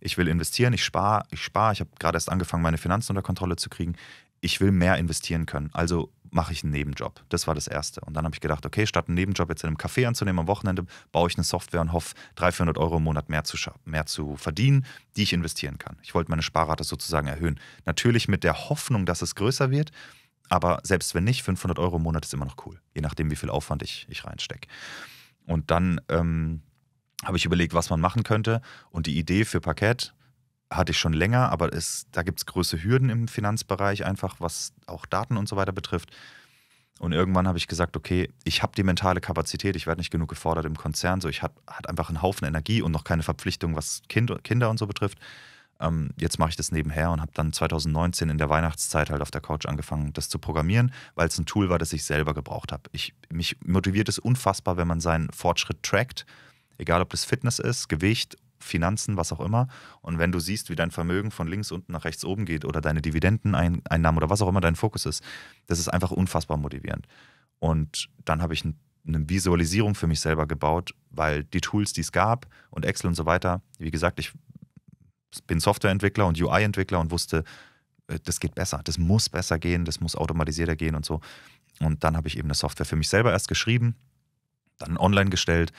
Ich will investieren, ich spare, ich spare. Ich habe gerade erst angefangen, meine Finanzen unter Kontrolle zu kriegen. Ich will mehr investieren können, also mache ich einen Nebenjob. Das war das Erste. Und dann habe ich gedacht, okay, statt einen Nebenjob jetzt in einem Café anzunehmen am Wochenende, baue ich eine Software und hoffe, dreihundert, vierhundert Euro im Monat mehr zu, mehr zu verdienen, die ich investieren kann. Ich wollte meine Sparrate sozusagen erhöhen. Natürlich mit der Hoffnung, dass es größer wird, aber selbst wenn nicht, fünfhundert Euro im Monat ist immer noch cool, je nachdem, wie viel Aufwand ich, ich reinstecke. Und dann ähm, habe ich überlegt, was man machen könnte. Und die Idee für Parqet hatte ich schon länger, aber es, da gibt es große Hürden im Finanzbereich, einfach was auch Daten und so weiter betrifft. Und irgendwann habe ich gesagt, okay, ich habe die mentale Kapazität, ich werde nicht genug gefordert im Konzern, so ich habe hat einfach einen Haufen Energie und noch keine Verpflichtung, was kind, Kinder und so betrifft. Ähm, jetzt mache ich das nebenher und habe dann zwanzig neunzehn in der Weihnachtszeit halt auf der Couch angefangen, das zu programmieren, weil es ein Tool war, das ich selber gebraucht habe. Ich, mich motiviert es unfassbar, wenn man seinen Fortschritt trackt, egal ob das Fitness ist, Gewicht, Finanzen, was auch immer. Und wenn du siehst, wie dein Vermögen von links unten nach rechts oben geht oder deine Dividendeneinnahmen oder was auch immer dein Fokus ist, das ist einfach unfassbar motivierend. Und dann habe ich eine Visualisierung für mich selber gebaut, weil die Tools, die es gab und Excel und so weiter, wie gesagt, ich bin Softwareentwickler und U I-Entwickler und wusste, das geht besser, das muss besser gehen, das muss automatisierter gehen und so. Und dann habe ich eben eine Software für mich selber erst geschrieben, dann online gestellt,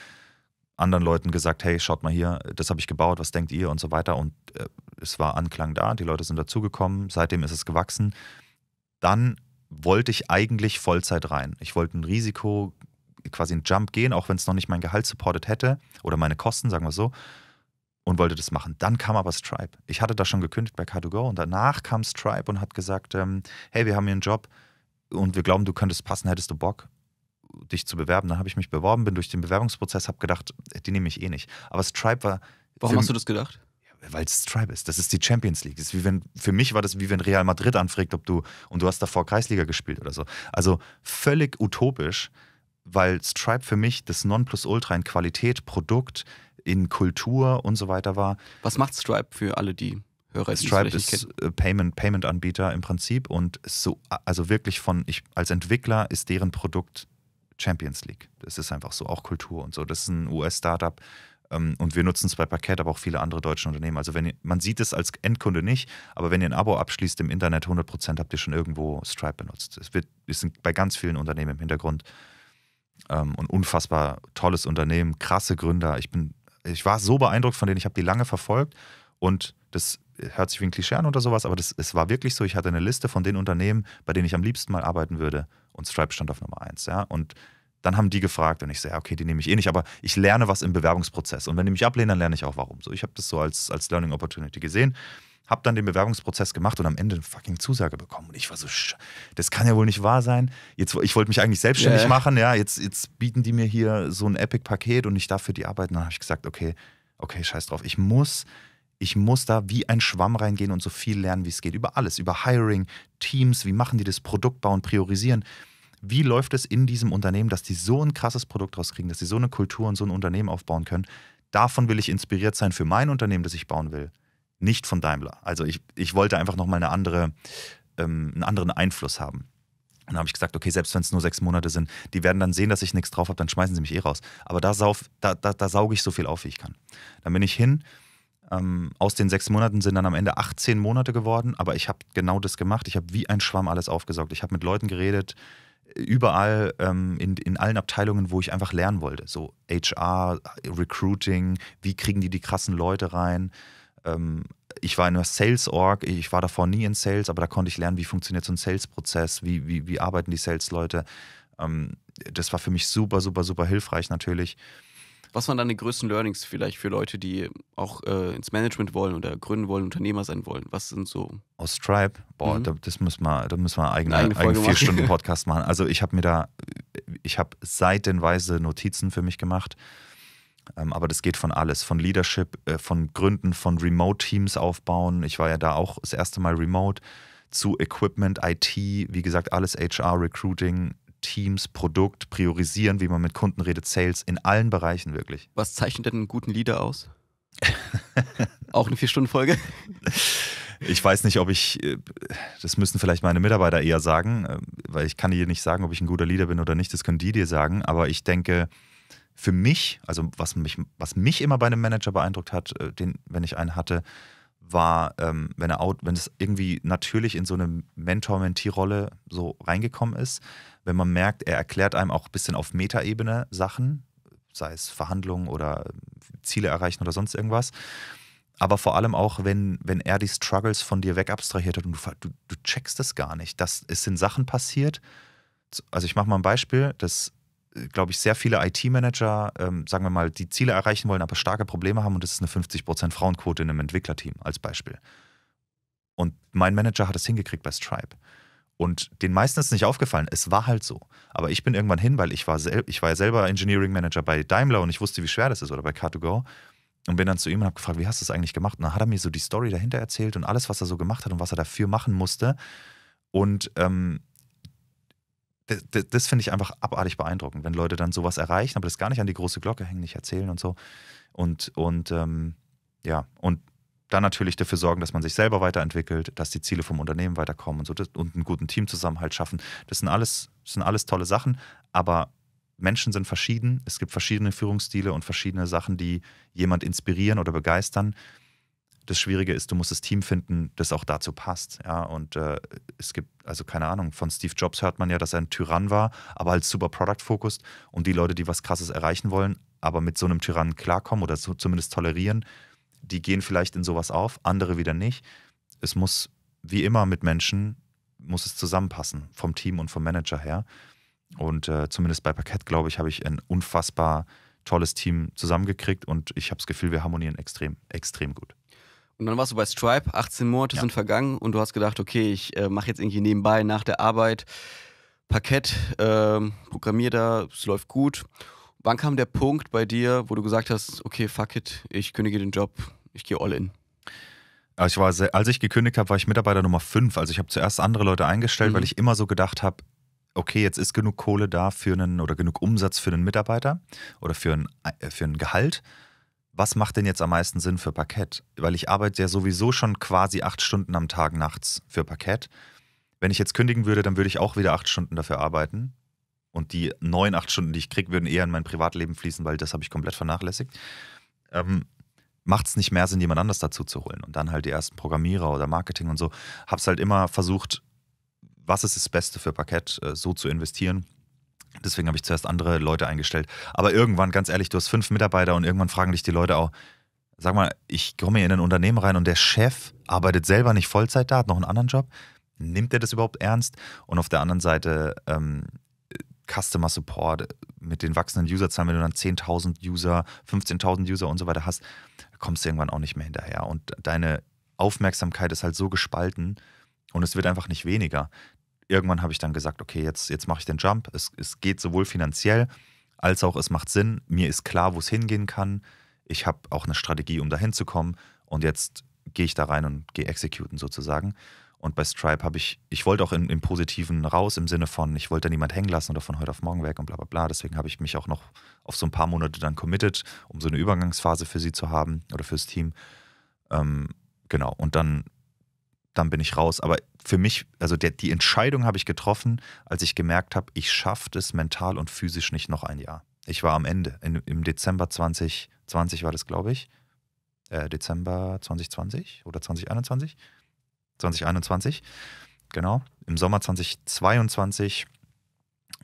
anderen Leuten gesagt, hey, schaut mal hier, das habe ich gebaut, was denkt ihr und so weiter. Und äh, es war Anklang da, die Leute sind dazugekommen, seitdem ist es gewachsen. Dann wollte ich eigentlich Vollzeit rein. Ich wollte ein Risiko, quasi einen Jump gehen, auch wenn es noch nicht mein Gehalt supportet hätte oder meine Kosten, sagen wir so, und wollte das machen. Dann kam aber Stripe. Ich hatte da schon gekündigt bei Car to Go und danach kam Stripe und hat gesagt, ähm, hey, wir haben hier einen Job und wir glauben, du könntest passen, hättest du Bock, dich zu bewerben. Dann habe ich mich beworben, bin durch den Bewerbungsprozess, habe gedacht, die nehme ich eh nicht. Aber Stripe war... Warum hast du das gedacht? Ja, weil es Stripe ist. Das ist die Champions League. Das ist wie wenn, für mich war das wie wenn Real Madrid anfragt, ob du... Und du hast davor Kreisliga gespielt oder so. Also völlig utopisch, weil Stripe für mich das Nonplusultra in Qualität, Produkt, in Kultur und so weiter war. Was macht Stripe für alle die... Hörer, Stripe ist Payment, Payment-Anbieter im Prinzip und so, also wirklich von... ich als Entwickler ist deren Produkt... Champions League. Das ist einfach so, auch Kultur und so. Das ist ein U S-Startup ähm, und wir nutzen es bei Parqet, aber auch viele andere deutsche Unternehmen. Also wenn ihr, man sieht es als Endkunde nicht, aber wenn ihr ein Abo abschließt im Internet, hundert Prozent habt ihr schon irgendwo Stripe benutzt. Es wird, wir sind bei ganz vielen Unternehmen im Hintergrund ähm, und unfassbar tolles Unternehmen, krasse Gründer. Ich bin, ich war so beeindruckt von denen, ich habe die lange verfolgt und das hört sich wie ein Klischee an oder sowas, aber das, es war wirklich so, ich hatte eine Liste von den Unternehmen, bei denen ich am liebsten mal arbeiten würde und Stripe stand auf Nummer eins. Ja? Und dann haben die gefragt und ich so, ja, okay, die nehme ich eh nicht, aber ich lerne was im Bewerbungsprozess und wenn die mich ablehnen, dann lerne ich auch warum. So, ich habe das so als, als Learning Opportunity gesehen, habe dann den Bewerbungsprozess gemacht und am Ende eine fucking Zusage bekommen und ich war so, das kann ja wohl nicht wahr sein. Jetzt, ich wollte mich eigentlich selbstständig yeah. machen, ja, jetzt, jetzt bieten die mir hier so ein Epic-Paket und ich darf für die arbeiten. Dann habe ich gesagt, okay, okay, scheiß drauf, ich muss... Ich muss da wie ein Schwamm reingehen und so viel lernen, wie es geht. Über alles, über Hiring, Teams, wie machen die das, Produkt bauen, priorisieren. Wie läuft es in diesem Unternehmen, dass die so ein krasses Produkt rauskriegen, dass die so eine Kultur und so ein Unternehmen aufbauen können. Davon will ich inspiriert sein für mein Unternehmen, das ich bauen will. Nicht von Daimler. Also ich, ich wollte einfach nochmal eine andere, ähm, einen anderen Einfluss haben. Und dann habe ich gesagt, okay, selbst wenn es nur sechs Monate sind, die werden dann sehen, dass ich nichts drauf habe, dann schmeißen sie mich eh raus. Aber da, sauf, da, da, da sauge ich so viel auf, wie ich kann. Dann bin ich hin. Ähm, aus den sechs Monaten sind dann am Ende achtzehn Monate geworden, aber ich habe genau das gemacht. Ich habe wie ein Schwamm alles aufgesaugt. Ich habe mit Leuten geredet, überall ähm, in, in allen Abteilungen, wo ich einfach lernen wollte. So H R, Recruiting, wie kriegen die die krassen Leute rein. Ähm, ich war in einer Sales-Org, ich war davor nie in Sales, aber da konnte ich lernen, wie funktioniert so ein Sales-Prozess, wie, wie, wie arbeiten die Sales-Leute. Ähm, das war für mich super, super, super hilfreich natürlich. Was waren deine größten Learnings vielleicht für Leute, die auch äh, ins Management wollen oder gründen wollen, Unternehmer sein wollen? Was sind so? Aus Stripe? Boah, mhm. da, das müssen wir, da müssen wir einen eigenen, eigene eigene vier Stunden Podcast machen. Also ich habe mir da, ich habe seitenweise Notizen für mich gemacht, ähm, aber das geht von alles, von Leadership, äh, von Gründen, von Remote-Teams aufbauen. Ich war ja da auch das erste Mal remote, zu Equipment, I T, wie gesagt, alles H R, Recruiting, Teams, Produkt, priorisieren, wie man mit Kunden redet, Sales, in allen Bereichen wirklich. Was zeichnet denn einen guten Leader aus? Auch eine Vier-Stunden-Folge? Ich weiß nicht, ob ich, das müssen vielleicht meine Mitarbeiter eher sagen, weil ich kann dir nicht sagen, ob ich ein guter Leader bin oder nicht, das können die dir sagen, aber ich denke, für mich, also was mich, was mich immer bei einem Manager beeindruckt hat, den, wenn ich einen hatte, war, ähm, wenn, er out, wenn es irgendwie natürlich in so eine Mentor-Mentee-Rolle so reingekommen ist, wenn man merkt, er erklärt einem auch ein bisschen auf Metaebene Sachen, sei es Verhandlungen oder Ziele erreichen oder sonst irgendwas, aber vor allem auch, wenn, wenn er die Struggles von dir wegabstrahiert hat und du, du, du checkst das gar nicht, dass es in Sachen passiert. Also ich mache mal ein Beispiel, das glaube ich, sehr viele I T-Manager, ähm, sagen wir mal, die Ziele erreichen wollen, aber starke Probleme haben, und das ist eine fünfzig Prozent Frauenquote in einem Entwicklerteam als Beispiel. Und mein Manager hat es hingekriegt bei Stripe. Und den meisten ist nicht aufgefallen, es war halt so. Aber ich bin irgendwann hin, weil ich war, sel ich war ja selber Engineering Manager bei Daimler und ich wusste, wie schwer das ist, oder bei Car to Go. Und bin dann zu ihm und habe gefragt, wie hast du das eigentlich gemacht? Und dann hat er mir so die Story dahinter erzählt und alles, was er so gemacht hat und was er dafür machen musste. Und ähm, das, das finde ich einfach abartig beeindruckend, wenn Leute dann sowas erreichen, aber das gar nicht an die große Glocke hängen, nicht erzählen und so. Und, und ähm, ja, und dann natürlich dafür sorgen, dass man sich selber weiterentwickelt, dass die Ziele vom Unternehmen weiterkommen und so, und einen guten Teamzusammenhalt schaffen. Das sind alles, das sind alles tolle Sachen, aber Menschen sind verschieden. Es gibt verschiedene Führungsstile und verschiedene Sachen, die jemand inspirieren oder begeistern. Das Schwierige ist, du musst das Team finden, das auch dazu passt. Ja, und äh, es gibt, also keine Ahnung, von Steve Jobs hört man ja, dass er ein Tyrann war, aber halt super product-focused. Und die Leute, die was Krasses erreichen wollen, aber mit so einem Tyrannen klarkommen oder so zumindest tolerieren, die gehen vielleicht in sowas auf, andere wieder nicht. Es muss, wie immer mit Menschen, muss es zusammenpassen, vom Team und vom Manager her. Und äh, zumindest bei Parqet, glaube ich, habe ich ein unfassbar tolles Team zusammengekriegt und ich habe das Gefühl, wir harmonieren extrem, extrem gut. Und dann warst du bei Stripe, achtzehn Monate ja. sind vergangen und du hast gedacht, okay, ich äh, mache jetzt irgendwie nebenbei nach der Arbeit Parqet, äh, programmier da, es läuft gut. Wann kam der Punkt bei dir, wo du gesagt hast, okay, fuck it, ich kündige den Job, ich gehe all in? Also ich war sehr, als ich gekündigt habe, war ich Mitarbeiter Nummer fünf. Also ich habe zuerst andere Leute eingestellt, mhm. weil ich immer so gedacht habe, okay, jetzt ist genug Kohle da für einen, oder genug Umsatz für einen Mitarbeiter oder für ein, für ein Gehalt. Was macht denn jetzt am meisten Sinn für Parqet? Weil ich arbeite ja sowieso schon quasi acht Stunden am Tag nachts für Parqet. Wenn ich jetzt kündigen würde, dann würde ich auch wieder acht Stunden dafür arbeiten. Und die neun, acht Stunden, die ich kriege, würden eher in mein Privatleben fließen, weil das habe ich komplett vernachlässigt. Ähm, macht es nicht mehr Sinn, jemand anders dazu zu holen? Und dann halt die ersten Programmierer oder Marketing und so. Habe es halt immer versucht, was ist das Beste für Parqet, so zu investieren. Deswegen habe ich zuerst andere Leute eingestellt. Aber irgendwann, ganz ehrlich, du hast fünf Mitarbeiter und irgendwann fragen dich die Leute auch, sag mal, ich komme hier in ein Unternehmen rein und der Chef arbeitet selber nicht Vollzeit da, hat noch einen anderen Job. Nimmt der das überhaupt ernst? Und auf der anderen Seite ähm, Customer Support mit den wachsenden Userzahlen, wenn du dann zehntausend User, fünfzehntausend User und so weiter hast, kommst du irgendwann auch nicht mehr hinterher. Und deine Aufmerksamkeit ist halt so gespalten und es wird einfach nicht weniger. Irgendwann habe ich dann gesagt, okay, jetzt, jetzt mache ich den Jump. Es, es geht sowohl finanziell als auch, es macht Sinn. Mir ist klar, wo es hingehen kann. Ich habe auch eine Strategie, um da hinzukommen. Und jetzt gehe ich da rein und gehe executen sozusagen. Und bei Stripe habe ich, ich wollte auch im, im Positiven raus, im Sinne von, ich wollte da niemand hängen lassen oder von heute auf morgen weg und bla bla bla. Deswegen habe ich mich auch noch auf so ein paar Monate dann committed, um so eine Übergangsphase für sie zu haben oder fürs Team. Ähm, genau, und dann, dann bin ich raus. Aber für mich, also der, die Entscheidung habe ich getroffen, als ich gemerkt habe, ich schaffe es mental und physisch nicht noch ein Jahr. Ich war am Ende. In, Im Dezember zwanzig zwanzig war das, glaube ich. Äh, Dezember zwanzig zwanzig oder zwanzig einundzwanzig. zwanzig einundzwanzig, genau, im Sommer zwanzig zweiundzwanzig,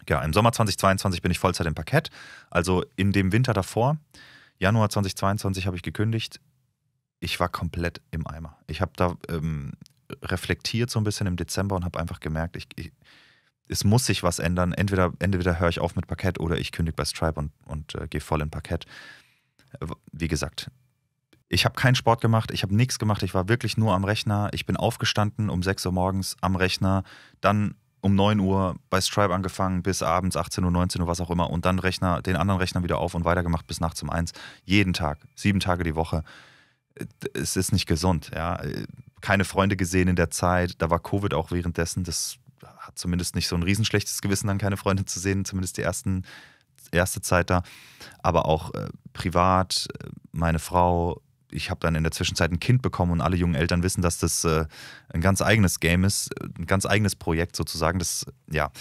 ja, im Sommer zwanzig zweiundzwanzig bin ich Vollzeit im Parqet, also in dem Winter davor, Januar zwanzig zweiundzwanzig habe ich gekündigt, ich war komplett im Eimer. Ich habe da ähm, reflektiert so ein bisschen im Dezember und habe einfach gemerkt, ich, ich, es muss sich was ändern, entweder, entweder höre ich auf mit Parqet oder ich kündige bei Stripe und, und äh, gehe voll in Parqet. Wie gesagt, ich habe keinen Sport gemacht, ich habe nichts gemacht, ich war wirklich nur am Rechner. Ich bin aufgestanden um sechs Uhr morgens am Rechner, dann um neun Uhr bei Stripe angefangen, bis abends achtzehn Uhr, neunzehn Uhr, was auch immer. Und dann Rechner, den anderen Rechner wieder auf und weitergemacht bis nachts um eins. Jeden Tag, sieben Tage die Woche. Es ist nicht gesund, ja. Keine Freunde gesehen in der Zeit, da war Covid auch währenddessen. Das hat zumindest nicht so ein riesenschlechtes Gewissen, dann keine Freunde zu sehen, zumindest die ersten, erste Zeit da. Aber auch äh, privat, meine Frau... Ich habe dann in der Zwischenzeit ein Kind bekommen und alle jungen Eltern wissen, dass das äh, ein ganz eigenes Game ist, ein ganz eigenes Projekt sozusagen. Das, ja.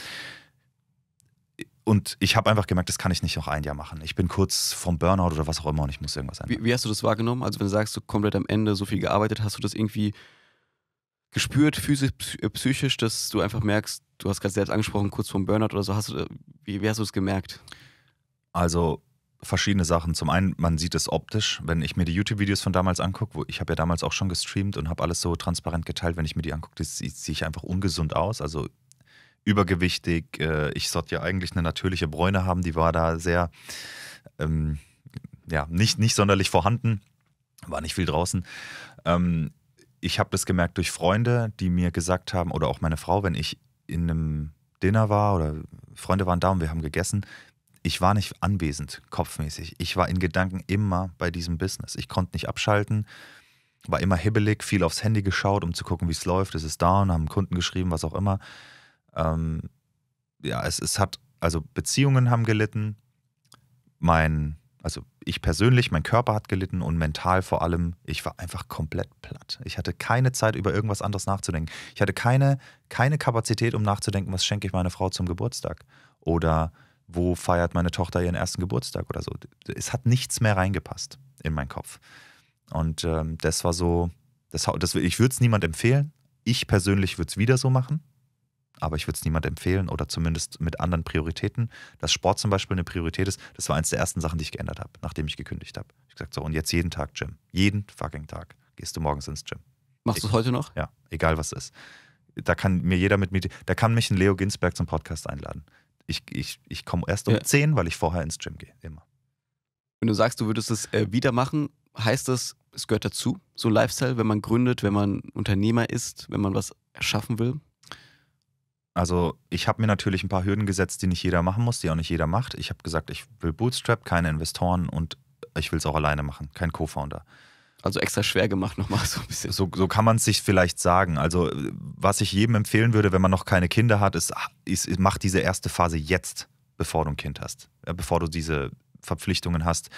Und ich habe einfach gemerkt, das kann ich nicht noch ein Jahr machen. Ich bin kurz vom Burnout oder was auch immer und ich muss irgendwas ändern. Wie, wie hast du das wahrgenommen? Also wenn du sagst, du komplett am Ende so viel gearbeitet, hast du das irgendwie gespürt, physisch, psychisch, dass du einfach merkst, du hast gerade selbst angesprochen, kurz vom Burnout oder so, hast du, wie, wie hast du das gemerkt? Also... verschiedene Sachen. Zum einen, man sieht es optisch, wenn ich mir die YouTube-Videos von damals angucke, wo ich habe ja damals auch schon gestreamt und habe alles so transparent geteilt, wenn ich mir die angucke, sehe ich einfach ungesund aus, also übergewichtig. Ich sollte ja eigentlich eine natürliche Bräune haben, die war da sehr, ähm, ja, nicht, nicht sonderlich vorhanden, war nicht viel draußen. Ähm, ich habe das gemerkt durch Freunde, die mir gesagt haben, oder auch meine Frau, wenn ich in einem Dinner war oder Freunde waren da und wir haben gegessen, ich war nicht anwesend, kopfmäßig. Ich war in Gedanken immer bei diesem Business. Ich konnte nicht abschalten, war immer hibbelig, viel aufs Handy geschaut, um zu gucken, wie es läuft. Es ist down, haben Kunden geschrieben, was auch immer. Ähm, ja, es, es hat, also Beziehungen haben gelitten, mein, also ich persönlich, mein Körper hat gelitten und mental vor allem, ich war einfach komplett platt. Ich hatte keine Zeit, über irgendwas anderes nachzudenken. Ich hatte keine, keine Kapazität, um nachzudenken, was schenke ich meiner Frau zum Geburtstag? Oder wo feiert meine Tochter ihren ersten Geburtstag oder so? Es hat nichts mehr reingepasst in meinen Kopf. Und ähm, das war so, das, das, ich würde es niemandem empfehlen. Ich persönlich würde es wieder so machen. Aber ich würde es niemandem empfehlen oder zumindest mit anderen Prioritäten. Dass Sport zum Beispiel eine Priorität ist, das war eins der ersten Sachen, die ich geändert habe, nachdem ich gekündigt habe. Ich habe gesagt, so, und jetzt jeden Tag Gym. Jeden fucking Tag gehst du morgens ins Gym. Machst du es heute noch? Ja, egal was es ist. Da kann mir jeder mit mir, da kann mich ein Leo Ginsberg zum Podcast einladen. Ich, ich, ich komme erst um ja. zehn, weil ich vorher ins Gym gehe, immer. Wenn du sagst, du würdest es äh, wieder machen, heißt das, es gehört dazu, so Lifestyle, wenn man gründet, wenn man Unternehmer ist, wenn man was erschaffen will? Also ich habe mir natürlich ein paar Hürden gesetzt, die nicht jeder machen muss, die auch nicht jeder macht. Ich habe gesagt, ich will Bootstrap, keine Investoren und ich will es auch alleine machen, kein Co-Founder. Also extra schwer gemacht nochmal so ein bisschen. So, so kann man es sich vielleicht sagen. Also was ich jedem empfehlen würde, wenn man noch keine Kinder hat, ist, ist mach diese erste Phase jetzt, bevor du ein Kind hast, bevor du diese Verpflichtungen hast,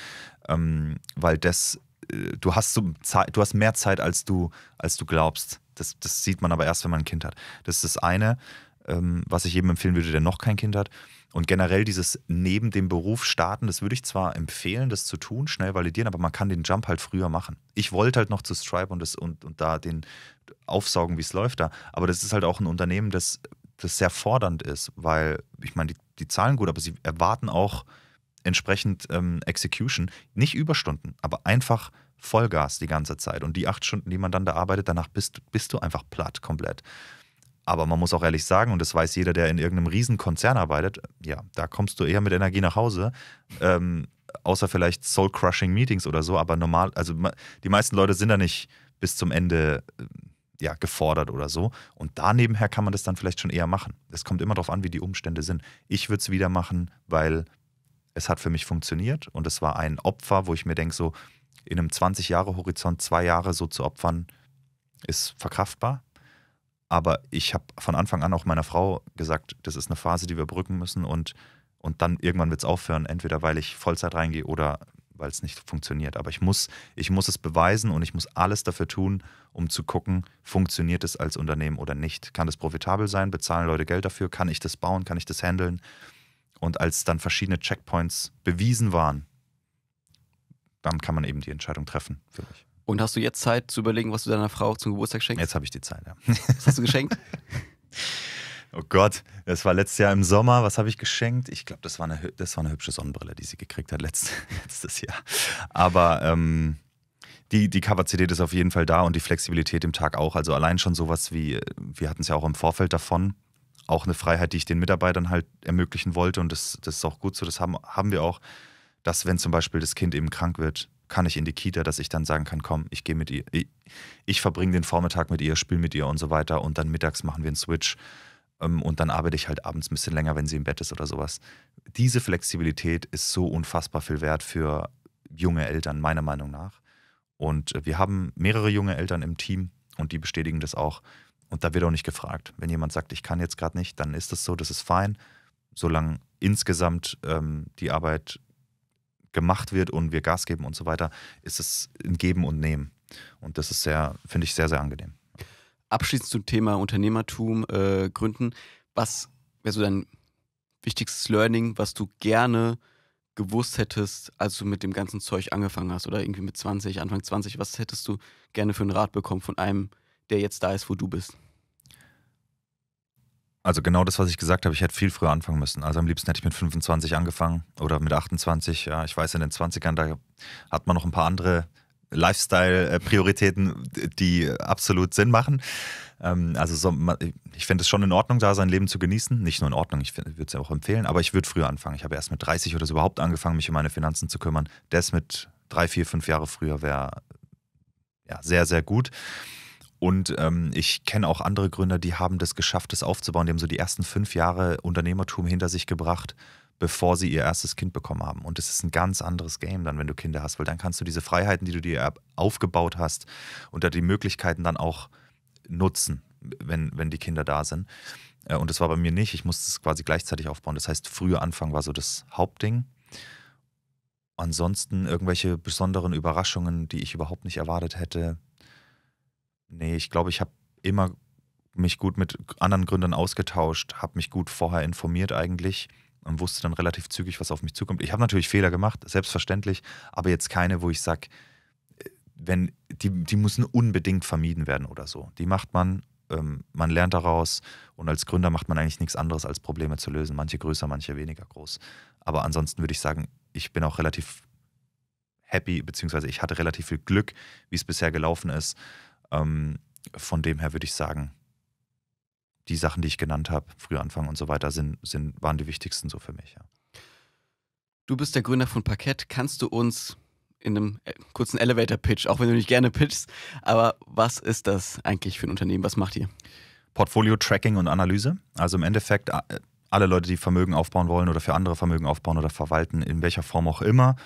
ähm, weil das, äh, du, hast so Zeit, du hast mehr Zeit, als du, als du glaubst. Das, das sieht man aber erst, wenn man ein Kind hat. Das ist das eine, ähm, was ich jedem empfehlen würde, der noch kein Kind hat. Und generell dieses neben dem Beruf starten, das würde ich zwar empfehlen, das zu tun, schnell validieren, aber man kann den Jump halt früher machen. Ich wollte halt noch zu Stripe und, das, und, und da den aufsaugen, wie es läuft da. Aber das ist halt auch ein Unternehmen, das, das sehr fordernd ist, weil, ich meine, die, die zahlen gut, aber sie erwarten auch entsprechend ähm, Execution. Nicht Überstunden, aber einfach Vollgas die ganze Zeit. Und die acht Stunden, die man dann da arbeitet, danach bist, bist du einfach platt komplett. Aber man muss auch ehrlich sagen, und das weiß jeder, der in irgendeinem Riesenkonzern arbeitet, ja, da kommst du eher mit Energie nach Hause, ähm, außer vielleicht soul-crushing Meetings oder so, aber normal, also die meisten Leute sind da nicht bis zum Ende ja, gefordert oder so. Und da nebenher kann man das dann vielleicht schon eher machen. Es kommt immer darauf an, wie die Umstände sind. Ich würde es wieder machen, weil es hat für mich funktioniert und es war ein Opfer, wo ich mir denke, so in einem zwanzig-Jahre-Horizont zwei Jahre so zu opfern, ist verkraftbar. Aber ich habe von Anfang an auch meiner Frau gesagt, das ist eine Phase, die wir brücken müssen und, und dann irgendwann wird es aufhören, entweder weil ich Vollzeit reingehe oder weil es nicht funktioniert. Aber ich muss, ich muss es beweisen und ich muss alles dafür tun, um zu gucken, funktioniert es als Unternehmen oder nicht. Kann das profitabel sein? Bezahlen Leute Geld dafür? Kann ich das bauen? Kann ich das handeln? Und als dann verschiedene Checkpoints bewiesen waren, dann kann man eben die Entscheidung treffen, finde ich. Und hast du jetzt Zeit zu überlegen, was du deiner Frau zum Geburtstag schenkst? Jetzt habe ich die Zeit, ja. Was hast du geschenkt? Oh Gott, das war letztes Jahr im Sommer. Was habe ich geschenkt? Ich glaube, das war eine, das war eine hübsche Sonnenbrille, die sie gekriegt hat letztes, letztes Jahr. Aber ähm, die, die Kapazität ist auf jeden Fall da und die Flexibilität im Tag auch. Also allein schon sowas wie, wir hatten es ja auch im Vorfeld davon, auch eine Freiheit, die ich den Mitarbeitern halt ermöglichen wollte. Und das, das ist auch gut so, das haben, haben wir auch, dass wenn zum Beispiel das Kind eben krank wird, kann ich in die Kita, dass ich dann sagen kann, komm, ich gehe mit ihr, ich, ich verbringe den Vormittag mit ihr, spiele mit ihr und so weiter und dann mittags machen wir einen Switch ähm, und dann arbeite ich halt abends ein bisschen länger, wenn sie im Bett ist oder sowas. Diese Flexibilität ist so unfassbar viel wert für junge Eltern, meiner Meinung nach. Und wir haben mehrere junge Eltern im Team und die bestätigen das auch. Und da wird auch nicht gefragt. Wenn jemand sagt, ich kann jetzt gerade nicht, dann ist das so, das ist fein, solange insgesamt ähm, die Arbeit gemacht wird und wir Gas geben und so weiter, ist es ein Geben und Nehmen. Und das ist sehr, finde ich, sehr, sehr angenehm. Abschließend zum Thema Unternehmertum, äh, Gründen. Was wäre so dein wichtigstes Learning, was du gerne gewusst hättest, als du mit dem ganzen Zeug angefangen hast oder irgendwie mit zwanzig, Anfang zwanzig? Was hättest du gerne für einen Rat bekommen von einem, der jetzt da ist, wo du bist? Also genau das, was ich gesagt habe, ich hätte viel früher anfangen müssen. Also am liebsten hätte ich mit fünfundzwanzig angefangen oder mit achtundzwanzig. Ja, ich weiß, in den zwanzigern, da hat man noch ein paar andere Lifestyle-Prioritäten, die absolut Sinn machen. Also so, ich finde es schon in Ordnung, da sein Leben zu genießen. Nicht nur in Ordnung, ich würde es ja auch empfehlen, aber ich würde früher anfangen. Ich habe erst mit dreißig oder so überhaupt angefangen, mich um meine Finanzen zu kümmern. Das mit drei, vier, fünf Jahre früher wäre ja sehr, sehr gut. Und ähm, ich kenne auch andere Gründer, die haben das geschafft, das aufzubauen. Die haben so die ersten fünf Jahre Unternehmertum hinter sich gebracht, bevor sie ihr erstes Kind bekommen haben. Und das ist ein ganz anderes Game dann, wenn du Kinder hast, weil dann kannst du diese Freiheiten, die du dir aufgebaut hast, und die Möglichkeiten dann auch nutzen, wenn, wenn die Kinder da sind. Und das war bei mir nicht. Ich musste es quasi gleichzeitig aufbauen. Das heißt, früher Anfang war so das Hauptding. Ansonsten irgendwelche besonderen Überraschungen, die ich überhaupt nicht erwartet hätte. Nee, ich glaube, ich habe immer mich gut mit anderen Gründern ausgetauscht, habe mich gut vorher informiert eigentlich. Und wusste dann relativ zügig, was auf mich zukommt. Ich habe natürlich Fehler gemacht, selbstverständlich, aber jetzt keine, wo ich sage, wenn, die, die müssen unbedingt vermieden werden oder so. Die macht man, ähm, man lernt daraus, und als Gründer macht man eigentlich nichts anderes, als Probleme zu lösen. Manche größer, manche weniger groß. Aber ansonsten würde ich sagen, ich bin auch relativ happy, beziehungsweise ich hatte relativ viel Glück, wie es bisher gelaufen ist. Ähm, von dem her würde ich sagen, die Sachen, die ich genannt habe, Frühanfang und so weiter, sind, sind, waren die wichtigsten so für mich. Ja. Du bist der Gründer von Parqet. Kannst du uns in einem kurzen Elevator-Pitch, auch wenn du nicht gerne pitchst, aber was ist das eigentlich für ein Unternehmen? Was macht ihr? Portfolio-Tracking und Analyse. Also im Endeffekt alle Leute, die Vermögen aufbauen wollen oder für andere Vermögen aufbauen oder verwalten, in welcher Form auch immer,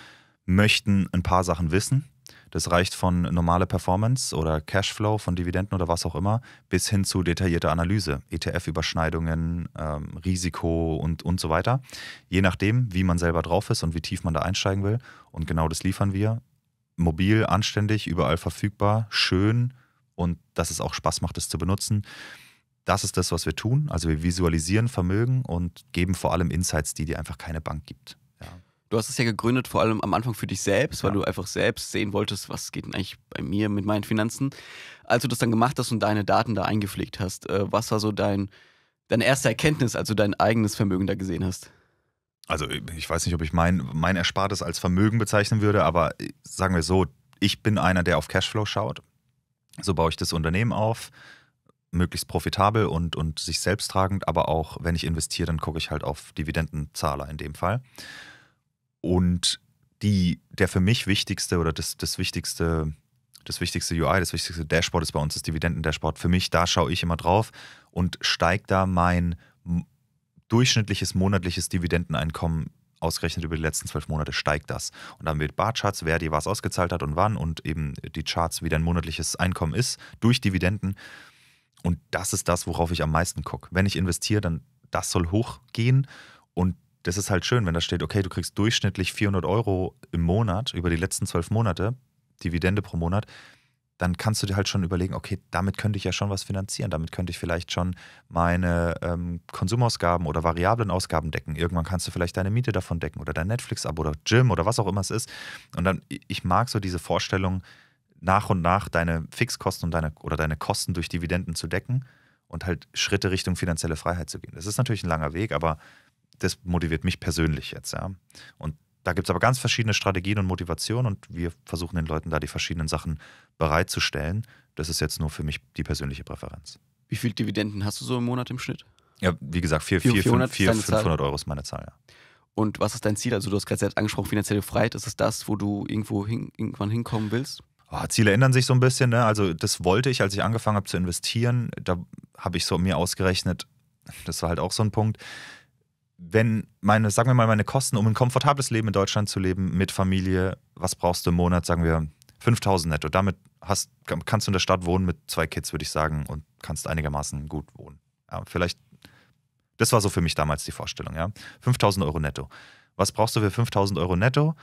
möchten ein paar Sachen wissen. Das reicht von normale Performance oder Cashflow, von Dividenden oder was auch immer, bis hin zu detaillierter Analyse, E T F-Überschneidungen, ähm, Risiko und, und so weiter. Je nachdem, wie man selber drauf ist und wie tief man da einsteigen will. Und genau das liefern wir. Mobil, anständig, überall verfügbar, schön, und dass es auch Spaß macht, es zu benutzen. Das ist das, was wir tun. Also wir visualisieren Vermögen und geben vor allem Insights, die dir einfach keine Bank gibt. Ja. Du hast es ja gegründet, vor allem am Anfang für dich selbst, weil ja. du einfach selbst sehen wolltest, was geht denn eigentlich bei mir mit meinen Finanzen. Als du das dann gemacht hast und deine Daten da eingepflegt hast, was war so dein, deine erste Erkenntnis, als du dein eigenes Vermögen da gesehen hast? Also ich weiß nicht, ob ich mein, mein Erspartes als Vermögen bezeichnen würde, aber sagen wir so, ich bin einer, der auf Cashflow schaut. So baue ich das Unternehmen auf, möglichst profitabel und, und sich selbst tragend, aber auch wenn ich investiere, dann gucke ich halt auf Dividendenzahler in dem Fall. Und die, der für mich wichtigste oder das, das wichtigste, das wichtigste U I, das wichtigste Dashboard ist bei uns das Dividenden-Dashboard. Für mich, da schaue ich immer drauf und steigt da mein durchschnittliches monatliches Dividendeneinkommen ausgerechnet über die letzten zwölf Monate, steigt das. Und dann mit Barcharts, wer dir was ausgezahlt hat und wann, und eben die Charts, wie dein monatliches Einkommen ist durch Dividenden. Und das ist das, worauf ich am meisten gucke. Wenn ich investiere, dann das soll hochgehen, und das ist halt schön, wenn da steht, okay, du kriegst durchschnittlich vierhundert Euro im Monat über die letzten zwölf Monate, Dividende pro Monat, dann kannst du dir halt schon überlegen, okay, damit könnte ich ja schon was finanzieren, damit könnte ich vielleicht schon meine ähm, Konsumausgaben oder variablen Ausgaben decken. Irgendwann kannst du vielleicht deine Miete davon decken oder dein Netflix-Abo oder Gym oder was auch immer es ist. Und dann, ich mag so diese Vorstellung, nach und nach deine Fixkosten und deine, oder deine Kosten durch Dividenden zu decken und halt Schritte Richtung finanzielle Freiheit zu gehen. Das ist natürlich ein langer Weg, aber das motiviert mich persönlich jetzt, ja. Und da gibt es aber ganz verschiedene Strategien und Motivationen, und wir versuchen den Leuten da die verschiedenen Sachen bereitzustellen. Das ist jetzt nur für mich die persönliche Präferenz. Wie viel Dividenden hast du so im Monat im Schnitt? Ja, wie gesagt, vierhundert, fünfhundert Euro ist meine Zahl, ja. Und was ist dein Ziel? Also du hast gerade selbst angesprochen, finanzielle Freiheit. Ist es das, wo du irgendwo hin, irgendwann hinkommen willst? Oh, Ziele ändern sich so ein bisschen, ne? Also das wollte ich, als ich angefangen habe zu investieren. Da habe ich so mir ausgerechnet, das war halt auch so ein Punkt, wenn meine, sagen wir mal, meine Kosten, um ein komfortables Leben in Deutschland zu leben, mit Familie, was brauchst du im Monat, sagen wir fünftausend netto. Damit hast, kannst du in der Stadt wohnen mit zwei Kids, würde ich sagen, und kannst einigermaßen gut wohnen. Ja, vielleicht, das war so für mich damals die Vorstellung, ja. fünftausend Euro netto. Was brauchst du für fünftausend Euro netto?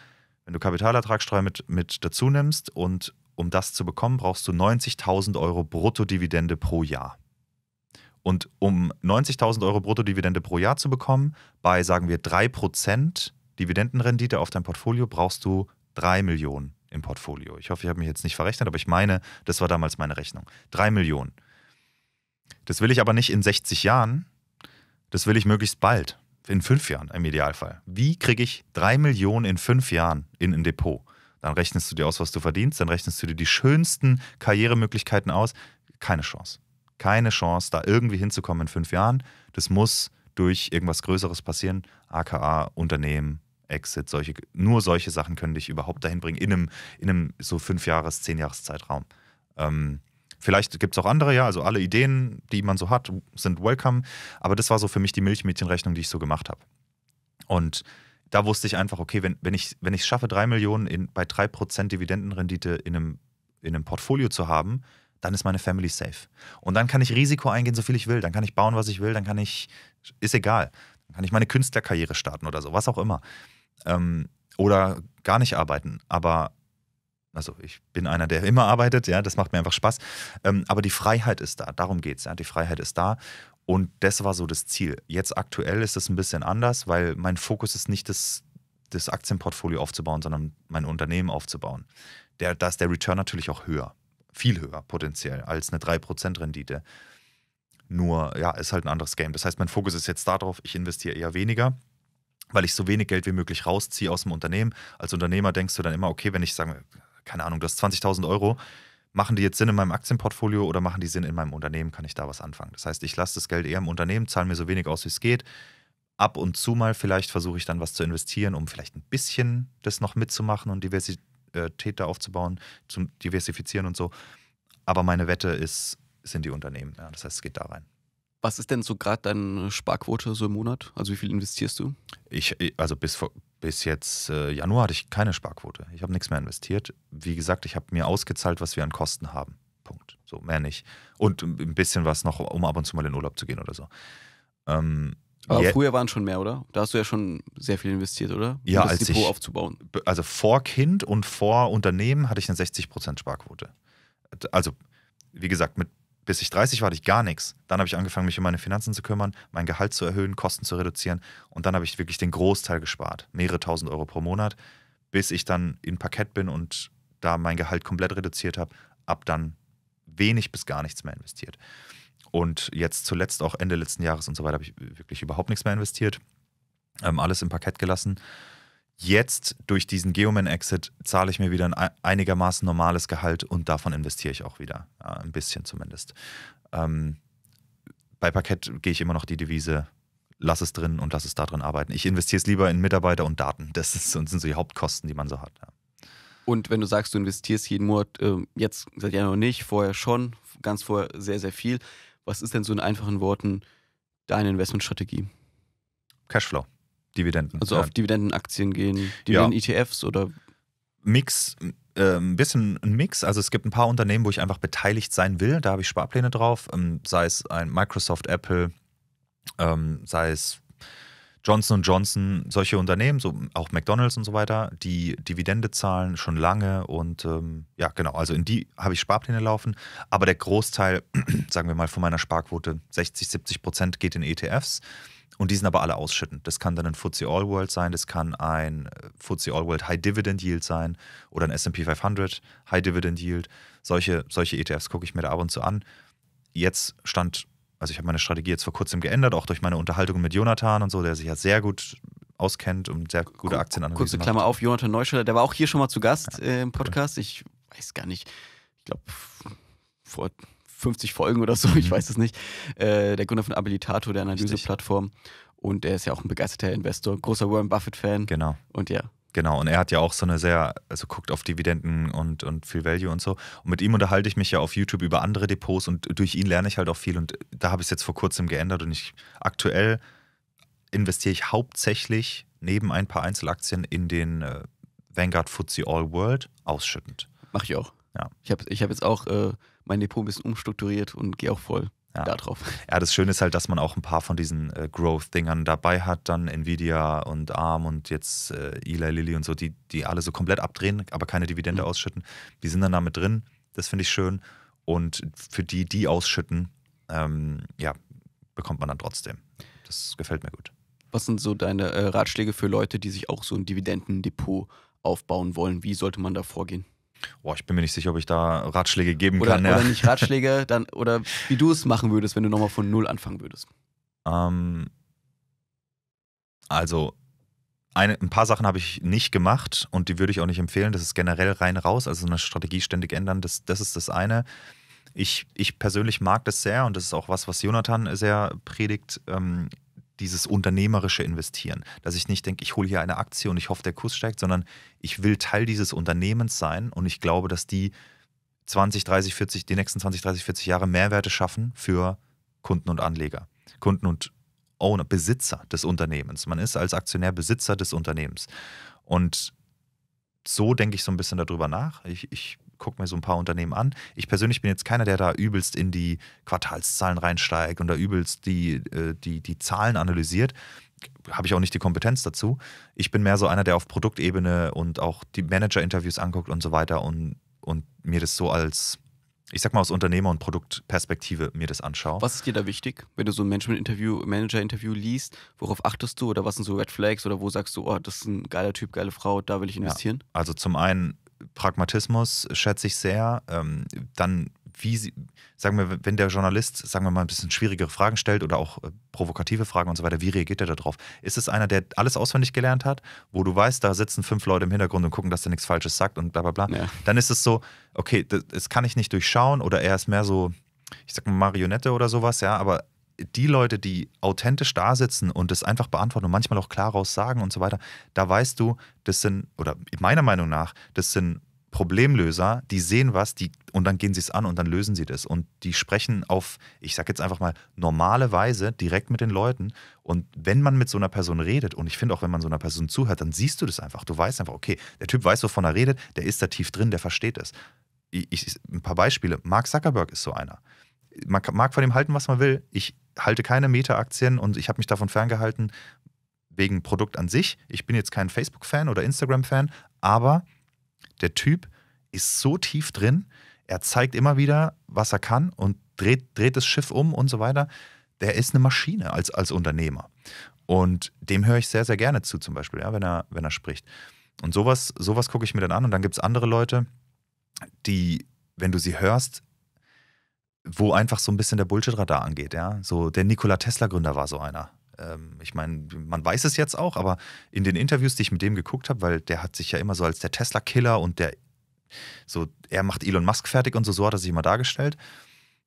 Wenn du Kapitalertragssteuer mit, mit dazu nimmst, und um das zu bekommen, brauchst du neunzigtausend Euro Bruttodividende pro Jahr. Und um neunzigtausend Euro Bruttodividende pro Jahr zu bekommen, bei, sagen wir, drei Prozent Dividendenrendite auf dein Portfolio, brauchst du drei Millionen im Portfolio. Ich hoffe, ich habe mich jetzt nicht verrechnet, aber ich meine, das war damals meine Rechnung. drei Millionen. Das will ich aber nicht in sechzig Jahren, das will ich möglichst bald, in fünf Jahren im Idealfall. Wie kriege ich drei Millionen in fünf Jahren in ein Depot? Dann rechnest du dir aus, was du verdienst. Dann rechnest du dir die schönsten Karrieremöglichkeiten aus. Keine Chance. Keine Chance, da irgendwie hinzukommen in fünf Jahren. Das muss durch irgendwas Größeres passieren. A K A Unternehmen, Exit, solche, nur solche Sachen können dich überhaupt dahin bringen in einem, in einem so fünf Jahres-, zehn Jahres-Zeitraum. Ähm, vielleicht gibt es auch andere, ja, also alle Ideen, die man so hat, sind welcome, aber das war so für mich die Milchmädchenrechnung, die ich so gemacht habe. Und da wusste ich einfach, okay, wenn, wenn ich es wenn ich schaffe, drei Millionen in, bei drei Prozent Dividendenrendite in einem, in einem Portfolio zu haben, dann ist meine Family safe. Und dann kann ich Risiko eingehen, so viel ich will. Dann kann ich bauen, was ich will. Dann kann ich, ist egal. Dann kann ich meine Künstlerkarriere starten oder so, was auch immer. Ähm, oder gar nicht arbeiten. Aber, also ich bin einer, der immer arbeitet. Ja, das macht mir einfach Spaß. Ähm, aber die Freiheit ist da. Darum geht's. Ja, die Freiheit ist da. Und das war so das Ziel. Jetzt aktuell ist es ein bisschen anders, weil mein Fokus ist nicht das, das Aktienportfolio aufzubauen, sondern mein Unternehmen aufzubauen. Der, da ist der Return natürlich auch höher. Viel höher potenziell als eine drei Prozent Rendite. Nur, ja, ist halt ein anderes Game. Das heißt, mein Fokus ist jetzt darauf, ich investiere eher weniger, weil ich so wenig Geld wie möglich rausziehe aus dem Unternehmen. Als Unternehmer denkst du dann immer, okay, wenn ich sage, keine Ahnung, du hast zwanzigtausend Euro, machen die jetzt Sinn in meinem Aktienportfolio oder machen die Sinn in meinem Unternehmen, kann ich da was anfangen? Das heißt, ich lasse das Geld eher im Unternehmen, zahle mir so wenig aus, wie es geht. Ab und zu mal vielleicht versuche ich dann was zu investieren, um vielleicht ein bisschen das noch mitzumachen und diversifizieren. Täter aufzubauen, zum Diversifizieren und so. Aber meine Wette ist, sind die Unternehmen. Ja, das heißt, es geht da rein. Was ist denn so gerade deine Sparquote so im Monat? Also wie viel investierst du? Ich, also bis, vor, bis jetzt äh, Januar hatte ich keine Sparquote. Ich habe nichts mehr investiert. Wie gesagt, ich habe mir ausgezahlt, was wir an Kosten haben. Punkt. So, mehr nicht. Und ein bisschen was noch, um ab und zu mal in Urlaub zu gehen oder so. Ähm, Aber yeah. Früher waren schon mehr, oder? Da hast du ja schon sehr viel investiert, oder? Um ja, das als Depot ich, aufzubauen. Also vor Kind und vor Unternehmen hatte ich eine sechzig Prozent Sparquote. Also, wie gesagt, mit, bis ich dreißig war, hatte ich gar nichts. Dann habe ich angefangen, mich um meine Finanzen zu kümmern, mein Gehalt zu erhöhen, Kosten zu reduzieren. Und dann habe ich wirklich den Großteil gespart. Mehrere tausend Euro pro Monat, bis ich dann in Parqet bin und da mein Gehalt komplett reduziert habe. Ab dann wenig bis gar nichts mehr investiert. Und jetzt zuletzt auch Ende letzten Jahres und so weiter habe ich wirklich überhaupt nichts mehr investiert. Ähm, alles im Parqet gelassen. Jetzt durch diesen Geoman-Exit zahle ich mir wieder ein einigermaßen normales Gehalt und davon investiere ich auch wieder. Ja, ein bisschen zumindest. Ähm, bei Parqet gehe ich immer noch die Devise, lass es drin und lass es da drin arbeiten. Ich investiere es lieber in Mitarbeiter und Daten. Das, ist, das sind so die Hauptkosten, die man so hat. Ja. Und wenn du sagst, du investierst jeden Monat, äh, jetzt seit Januar nicht, vorher schon, ganz vorher sehr, sehr viel. Was ist denn so in einfachen Worten deine Investmentstrategie? Cashflow, Dividenden. Also auf Dividendenaktien gehen, Dividenden-E T Fs oder? Mix, äh, ein bisschen ein Mix. Also es gibt ein paar Unternehmen, wo ich einfach beteiligt sein will. Da habe ich Sparpläne drauf. Ähm, sei es ein Microsoft, Apple, ähm, sei es Johnson und Johnson, solche Unternehmen, so auch McDonalds und so weiter, die Dividende zahlen schon lange und ähm, ja genau, also in die habe ich Sparpläne laufen, aber der Großteil, sagen wir mal von meiner Sparquote, sechzig, siebzig Prozent geht in E T Fs und die sind aber alle ausschüttend. Das kann dann ein F T S E All World sein, das kann ein F T S E All World High Dividend Yield sein oder ein S and P fünfhundert High Dividend Yield. Solche, solche E T Fs gucke ich mir da ab und zu an. Jetzt stand Also ich habe meine Strategie jetzt vor kurzem geändert, auch durch meine Unterhaltung mit Jonathan und so, der sich ja sehr gut auskennt und sehr gute Aktienanalysen macht. Kurze Klammer auf, Jonathan Neuschüler, der war auch hier schon mal zu Gast ja, äh, im Podcast. Cool. Ich weiß gar nicht, ich glaube vor fünfzig Folgen oder so, mhm. ich weiß es nicht. Äh, der Gründer von Abilitato, der Analyseplattform. Und er ist ja auch ein begeisterter Investor, großer Warren Buffett-Fan. Genau. Und ja. Genau, und er hat ja auch so eine sehr, also guckt auf Dividenden und, und viel Value und so. Und mit ihm unterhalte ich mich ja auf YouTube über andere Depots und durch ihn lerne ich halt auch viel. Und da habe ich es jetzt vor kurzem geändert und ich aktuell investiere ich hauptsächlich neben ein paar Einzelaktien in den äh, Vanguard F T S E All World ausschüttend. Mache ich auch. Ja. Ich habe ich hab jetzt auch äh, mein Depot ein bisschen umstrukturiert und gehe auch voll. Ja. Da drauf. Ja, das Schöne ist halt, dass man auch ein paar von diesen äh, Growth-Dingern dabei hat, dann Nvidia und ARM und jetzt äh, Eli Lilly und so, die, die alle so komplett abdrehen, aber keine Dividende mhm. ausschütten. Die sind dann damit drin, das finde ich schön. Und für die, die ausschütten, ähm, ja, bekommt man dann trotzdem. Das gefällt mir gut. Was sind so deine äh, Ratschläge für Leute, die sich auch so ein Dividendendepot aufbauen wollen? Wie sollte man da vorgehen? Boah, ich bin mir nicht sicher, ob ich da Ratschläge geben oder, kann. Oder ja. nicht Ratschläge, dann, oder wie du es machen würdest, wenn du nochmal von Null anfangen würdest. Ähm, also, Eine, ein paar Sachen habe ich nicht gemacht und die würde ich auch nicht empfehlen. Das ist generell rein raus, also eine Strategie ständig ändern, das, das ist das eine. Ich, ich persönlich mag das sehr und das ist auch was, was Jonathan sehr predigt, ähm, dieses unternehmerische Investieren. Dass ich nicht denke, ich hole hier eine Aktie und ich hoffe, der Kurs steigt, sondern ich will Teil dieses Unternehmens sein und ich glaube, dass die zwanzig, dreißig, vierzig, die nächsten zwanzig, dreißig, vierzig Jahre Mehrwerte schaffen für Kunden und Anleger. Kunden und Owner, Besitzer des Unternehmens. Man ist als Aktionär Besitzer des Unternehmens. Und so denke ich so ein bisschen darüber nach. Ich, ich gucke mir so ein paar Unternehmen an. Ich persönlich bin jetzt keiner, der da übelst in die Quartalszahlen reinsteigt und da übelst die, die, die Zahlen analysiert. Habe ich auch nicht die Kompetenz dazu. Ich bin mehr so einer, der auf Produktebene und auch die Manager-Interviews anguckt und so weiter und, und mir das so als... ich sag mal aus Unternehmer- und Produktperspektive mir das anschaue. Was ist dir da wichtig, wenn du so ein Management-Interview, Manager-Interview liest? Worauf achtest du oder was sind so Red Flags oder wo sagst du, oh, das ist ein geiler Typ, geile Frau, da will ich investieren? Ja, also zum einen Pragmatismus schätze ich sehr. Ähm, dann, wie sie, sagen wir, wenn der Journalist, sagen wir mal, ein bisschen schwierigere Fragen stellt oder auch äh, provokative Fragen und so weiter, wie reagiert er da drauf? Ist es einer, der alles auswendig gelernt hat, wo du weißt, da sitzen fünf Leute im Hintergrund und gucken, dass der nichts Falsches sagt und bla bla bla? Ja. Dann ist es so, okay, das, das kann ich nicht durchschauen oder er ist mehr so, ich sag mal Marionette oder sowas, ja, aber die Leute, die authentisch da sitzen und das einfach beantworten und manchmal auch klar raus sagen und so weiter, da weißt du, das sind, oder meiner Meinung nach, das sind Problemlöser, die sehen was die, und dann gehen sie es an und dann lösen sie das und die sprechen auf, ich sag jetzt einfach mal, normale Weise direkt mit den Leuten und wenn man mit so einer Person redet und ich finde auch, wenn man so einer Person zuhört, dann siehst du das einfach, du weißt einfach, okay, der Typ weiß, wovon er redet, der ist da tief drin, der versteht es. Ich, ich, ein paar Beispiele, Mark Zuckerberg ist so einer. Man mag von ihm halten, was man will, ich halte keine Meta-Aktien und ich habe mich davon ferngehalten wegen Produkt an sich. Ich bin jetzt kein Facebook-Fan oder Instagram-Fan, aber der Typ ist so tief drin, er zeigt immer wieder, was er kann und dreht, dreht das Schiff um und so weiter. Der ist eine Maschine als, als Unternehmer. Und dem höre ich sehr, sehr gerne zu, zum Beispiel, ja, wenn er, wenn er spricht. Und sowas, sowas gucke ich mir dann an. Und dann gibt es andere Leute, die, wenn du sie hörst, wo einfach so ein bisschen der Bullshit-Radar angeht. Ja? So der Nikola Tesla-Gründer war so einer. Ich meine, man weiß es jetzt auch, aber in den Interviews, die ich mit dem geguckt habe, weil der hat sich ja immer so als der Tesla-Killer und der, so, er macht Elon Musk fertig und so, so hat er sich immer dargestellt.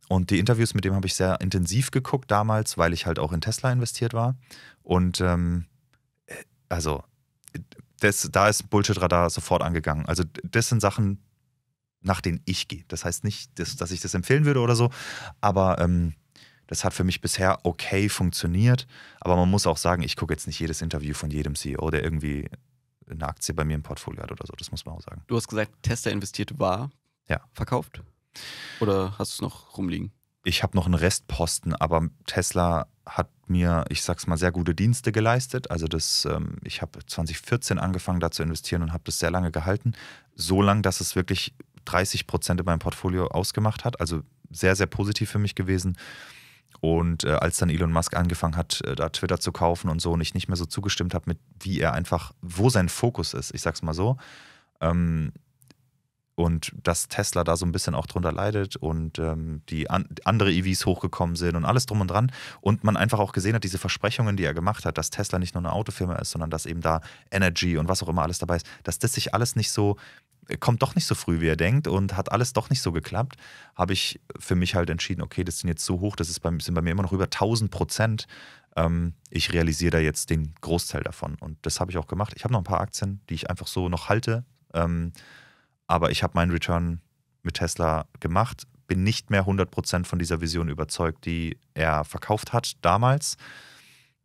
Und die Interviews mit dem habe ich sehr intensiv geguckt damals, weil ich halt auch in Tesla investiert war. Und ähm, also, das, da ist Bullshit-Radar sofort angegangen. Also, das sind Sachen, nach denen ich gehe. Das heißt nicht, dass, dass ich das empfehlen würde oder so, aber ähm, das hat für mich bisher okay funktioniert, aber man muss auch sagen, ich gucke jetzt nicht jedes Interview von jedem C E O, der irgendwie eine Aktie bei mir im Portfolio hat oder so, das muss man auch sagen. Du hast gesagt, Tesla investiert war, ja, verkauft? Oder hast du es noch rumliegen? Ich habe noch einen Restposten, aber Tesla hat mir, ich sag's mal, sehr gute Dienste geleistet. Also das, ähm, ich habe zwanzig vierzehn angefangen, da zu investieren und habe das sehr lange gehalten. So lange, dass es wirklich dreißig Prozent in meinem Portfolio ausgemacht hat. Also sehr, sehr positiv für mich gewesen. Und äh, als dann Elon Musk angefangen hat, äh, da Twitter zu kaufen und so und ich nicht mehr so zugestimmt habe mit, wie er einfach, wo sein Fokus ist, ich sag's mal so. Ähm, und dass Tesla da so ein bisschen auch drunter leidet und ähm, die an, andere E Vs hochgekommen sind und alles drum und dran. Und man einfach auch gesehen hat, diese Versprechungen, die er gemacht hat, dass Tesla nicht nur eine Autofirma ist, sondern dass eben da Energy und was auch immer alles dabei ist, dass das sich alles nicht so, kommt doch nicht so früh, wie er denkt und hat alles doch nicht so geklappt, habe ich für mich halt entschieden, okay, das sind jetzt so hoch, das ist bei, sind bei mir immer noch über tausend Prozent. Ähm, ich realisiere da jetzt den Großteil davon und das habe ich auch gemacht. Ich habe noch ein paar Aktien, die ich einfach so noch halte, ähm, aber ich habe meinen Return mit Tesla gemacht, bin nicht mehr hundert Prozent von dieser Vision überzeugt, die er verkauft hat damals,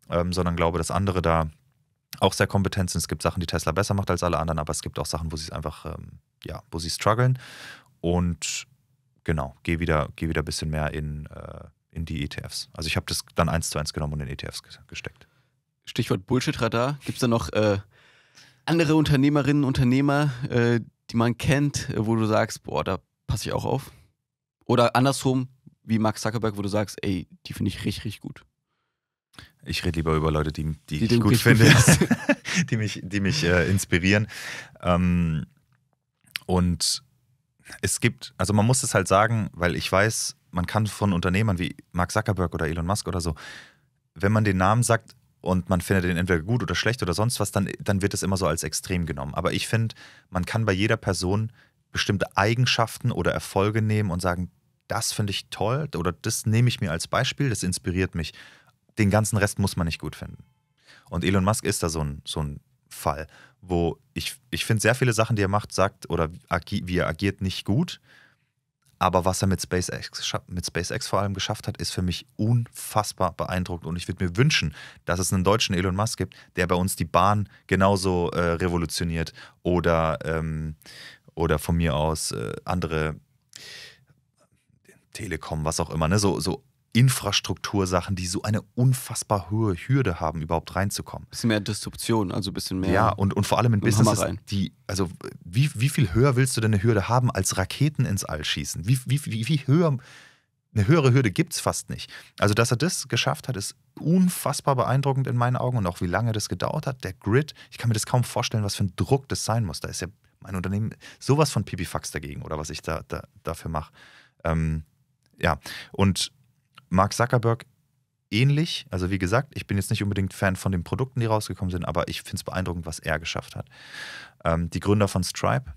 ähm, sondern glaube, dass andere da auch sehr kompetent sind. Es gibt Sachen, die Tesla besser macht als alle anderen, aber es gibt auch Sachen, wo sie es einfach, ähm, ja, wo sie strugglen. Und genau, gehe wieder, geh wieder ein bisschen mehr in, äh, in die E T Fs. Also ich habe das dann eins zu eins genommen und in E T Fs gesteckt. Stichwort Bullshit-Radar. Gibt es da noch äh, andere Unternehmerinnen und Unternehmer, äh, die man kennt, wo du sagst, boah, da passe ich auch auf? Oder andersrum, wie Mark Zuckerberg, wo du sagst, ey, die finde ich richtig, richtig gut. Ich rede lieber über Leute, die, die, die ich gut finde, die mich, die mich äh, inspirieren. Ähm, und es gibt, also man muss es halt sagen, weil ich weiß, man kann von Unternehmern wie Mark Zuckerberg oder Elon Musk oder so, wenn man den Namen sagt, und man findet den entweder gut oder schlecht oder sonst was, dann, dann wird es immer so als extrem genommen. Aber ich finde, man kann bei jeder Person bestimmte Eigenschaften oder Erfolge nehmen und sagen, das finde ich toll oder das nehme ich mir als Beispiel, das inspiriert mich. Den ganzen Rest muss man nicht gut finden. Und Elon Musk ist da so ein, so ein Fall, wo ich, ich finde, sehr viele Sachen, die er macht, sagt oder wie er agiert, nicht gut. Aber was er mit SpaceX, mit SpaceX vor allem geschafft hat, ist für mich unfassbar beeindruckend. Und ich würde mir wünschen, dass es einen deutschen Elon Musk gibt, der bei uns die Bahn genauso äh, revolutioniert oder, ähm, oder von mir aus äh, andere Telekom, was auch immer, ne? so, so Infrastruktursachen, die so eine unfassbar hohe Hürde haben, überhaupt reinzukommen. Bisschen mehr Disruption, also ein bisschen mehr. Ja, und, und vor allem in Businesses, die, also wie, wie viel höher willst du denn eine Hürde haben, als Raketen ins All schießen? Wie, wie, wie, wie höher, eine höhere Hürde gibt es fast nicht. Also, dass er das geschafft hat, ist unfassbar beeindruckend in meinen Augen und auch wie lange das gedauert hat. Der Grid, ich kann mir das kaum vorstellen, was für ein Druck das sein muss. Da ist ja mein Unternehmen sowas von Pipifax dagegen oder was ich da, da dafür mache. Ähm, ja, und Mark Zuckerberg ähnlich, also wie gesagt, ich bin jetzt nicht unbedingt Fan von den Produkten, die rausgekommen sind, aber ich finde es beeindruckend, was er geschafft hat. Ähm, die Gründer von Stripe,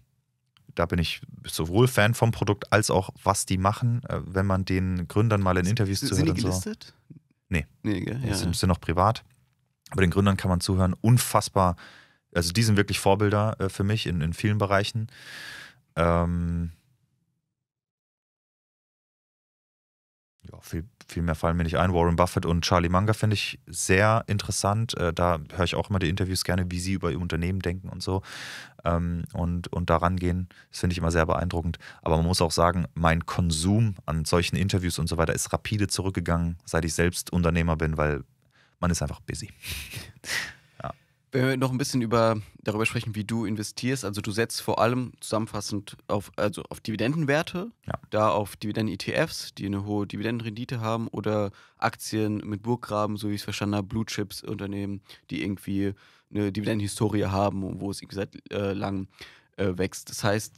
da bin ich sowohl Fan vom Produkt als auch, was die machen, äh, wenn man den Gründern mal in Interviews zuhört. Sind die gelistet? So. Nee, nee gell? Ja, sind, sind noch privat. Aber den Gründern kann man zuhören, unfassbar, also die sind wirklich Vorbilder äh, für mich in, in vielen Bereichen. Ähm, ja, viel Viel mehr fallen mir nicht ein. Warren Buffett und Charlie Munger finde ich sehr interessant. Da höre ich auch immer die Interviews gerne, wie sie über ihr Unternehmen denken und so und, und daran gehen. Das finde ich immer sehr beeindruckend. Aber man muss auch sagen, mein Konsum an solchen Interviews und so weiter ist rapide zurückgegangen, seit ich selbst Unternehmer bin, weil man ist einfach busy. Ja. Wenn wir noch ein bisschen über, darüber sprechen, wie du investierst, also du setzt vor allem zusammenfassend auf, also auf Dividendenwerte, ja. Da auf Dividenden-E T Fs, die eine hohe Dividendenrendite haben oder Aktien mit Burggraben, so wie ich es verstanden habe, Blue-Chips-Unternehmen, die irgendwie eine Dividendenhistorie haben und wo es irgendwie seit äh, langem äh, wächst. Das heißt,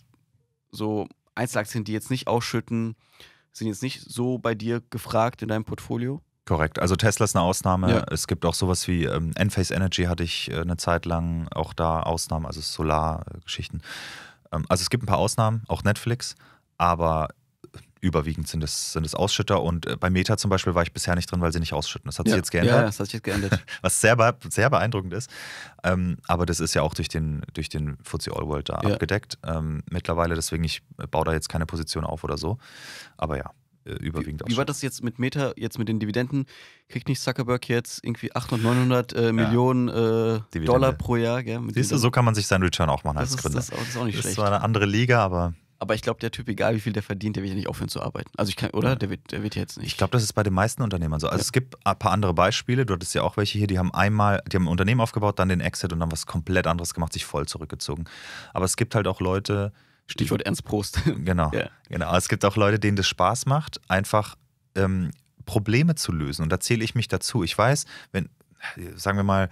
so Einzelaktien, die jetzt nicht ausschütten, sind jetzt nicht so bei dir gefragt in deinem Portfolio? Korrekt, also Tesla ist eine Ausnahme. Ja. Es gibt auch sowas wie ähm, Enphase Energy hatte ich äh, eine Zeit lang, auch da Ausnahmen, also Solargeschichten. Ähm, also es gibt ein paar Ausnahmen, auch Netflix, aber überwiegend sind es, sind es Ausschütter und äh, bei Meta zum Beispiel war ich bisher nicht drin, weil sie nicht ausschütten. Das hat ja. sich jetzt geändert. Ja, das hat sich jetzt geändert. Was sehr, be sehr beeindruckend ist, ähm, aber das ist ja auch durch den, durch den F T S E All World da ja. abgedeckt. Ähm, mittlerweile, deswegen ich baue da jetzt keine Position auf oder so, aber ja. Überwiegend wie, wie war das jetzt mit Meta, jetzt mit den Dividenden? Kriegt nicht Zuckerberg jetzt irgendwie achthundert, neunhundert äh, ja. Millionen äh, Dollar pro Jahr? Gell, mit siehst du, so kann man sich seinen Return auch machen als Gründer. Das ist auch nicht schlecht. Das ist zwar eine andere Liga, aber... Aber ich glaube, der Typ, egal wie viel der verdient, der wird ja nicht aufhören zu arbeiten. Also ich kann, oder? Ja. Der, wird, der wird jetzt nicht. Ich glaube, das ist bei den meisten Unternehmern so. Also ja. es gibt ein paar andere Beispiele. Du hattest ja auch welche hier, die haben einmal, die haben ein Unternehmen aufgebaut, dann den Exit und dann was komplett anderes gemacht, sich voll zurückgezogen. Aber es gibt halt auch Leute... Stichwort Ernst Prost. Genau. Yeah. Genau. Es gibt auch Leute, denen das Spaß macht, einfach ähm, Probleme zu lösen. Und da zähle ich mich dazu. Ich weiß, wenn, sagen wir mal,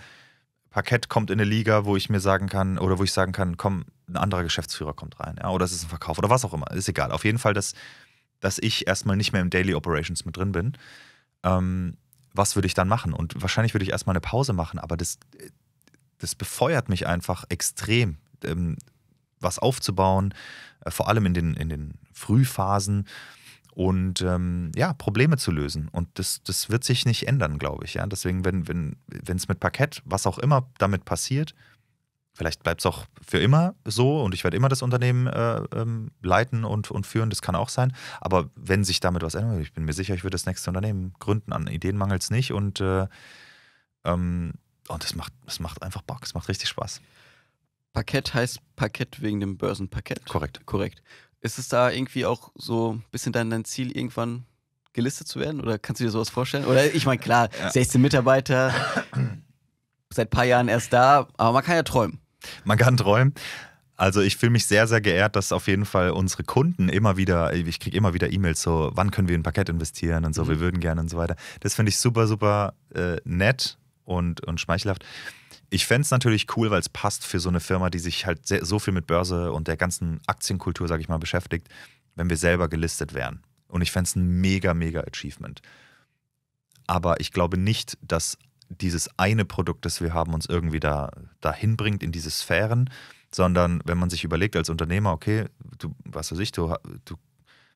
Parqet kommt in eine Liga, wo ich mir sagen kann, oder wo ich sagen kann, komm, ein anderer Geschäftsführer kommt rein. Ja, oder es ist ein Verkauf oder was auch immer. Ist egal. Auf jeden Fall, dass, dass ich erstmal nicht mehr im Daily Operations mit drin bin. Ähm, was würde ich dann machen? Und wahrscheinlich würde ich erstmal eine Pause machen, aber das, das befeuert mich einfach extrem. Ähm, was aufzubauen, vor allem in den, in den Frühphasen und ähm, ja, Probleme zu lösen. Und das, das wird sich nicht ändern, glaube ich. Ja? Deswegen, wenn wenn wenn es mit Parqet, was auch immer damit passiert, vielleicht bleibt es auch für immer so und ich werde immer das Unternehmen äh, ähm, leiten und, und führen, das kann auch sein. Aber wenn sich damit was ändert, ich bin mir sicher, ich würde das nächste Unternehmen gründen. An Ideen mangelt es nicht und, äh, ähm, und das macht, das macht einfach Bock, es macht richtig Spaß. Parqet heißt Parqet wegen dem Börsenparkett? Korrekt. Korrekt. Ist es da irgendwie auch so ein bisschen dein, dein Ziel, irgendwann gelistet zu werden? Oder kannst du dir sowas vorstellen? Oder ich meine, klar, ja. sechzehn Mitarbeiter, seit ein paar Jahren erst da, aber man kann ja träumen. Man kann träumen. Also ich fühle mich sehr, sehr geehrt, dass auf jeden Fall unsere Kunden immer wieder, ich kriege immer wieder E-Mails so, wann können wir in Parqet investieren und so, mhm. wir würden gerne und so weiter. Das finde ich super, super äh, nett und, und schmeichelhaft. Ich fände es natürlich cool, weil es passt für so eine Firma, die sich halt sehr, so viel mit Börse und der ganzen Aktienkultur, sage ich mal, beschäftigt, wenn wir selber gelistet wären. Und ich fände es ein mega, mega Achievement. Aber ich glaube nicht, dass dieses eine Produkt, das wir haben, uns irgendwie da dahin bringt in diese Sphären, sondern wenn man sich überlegt als Unternehmer, okay, du, was weiß ich, du, du,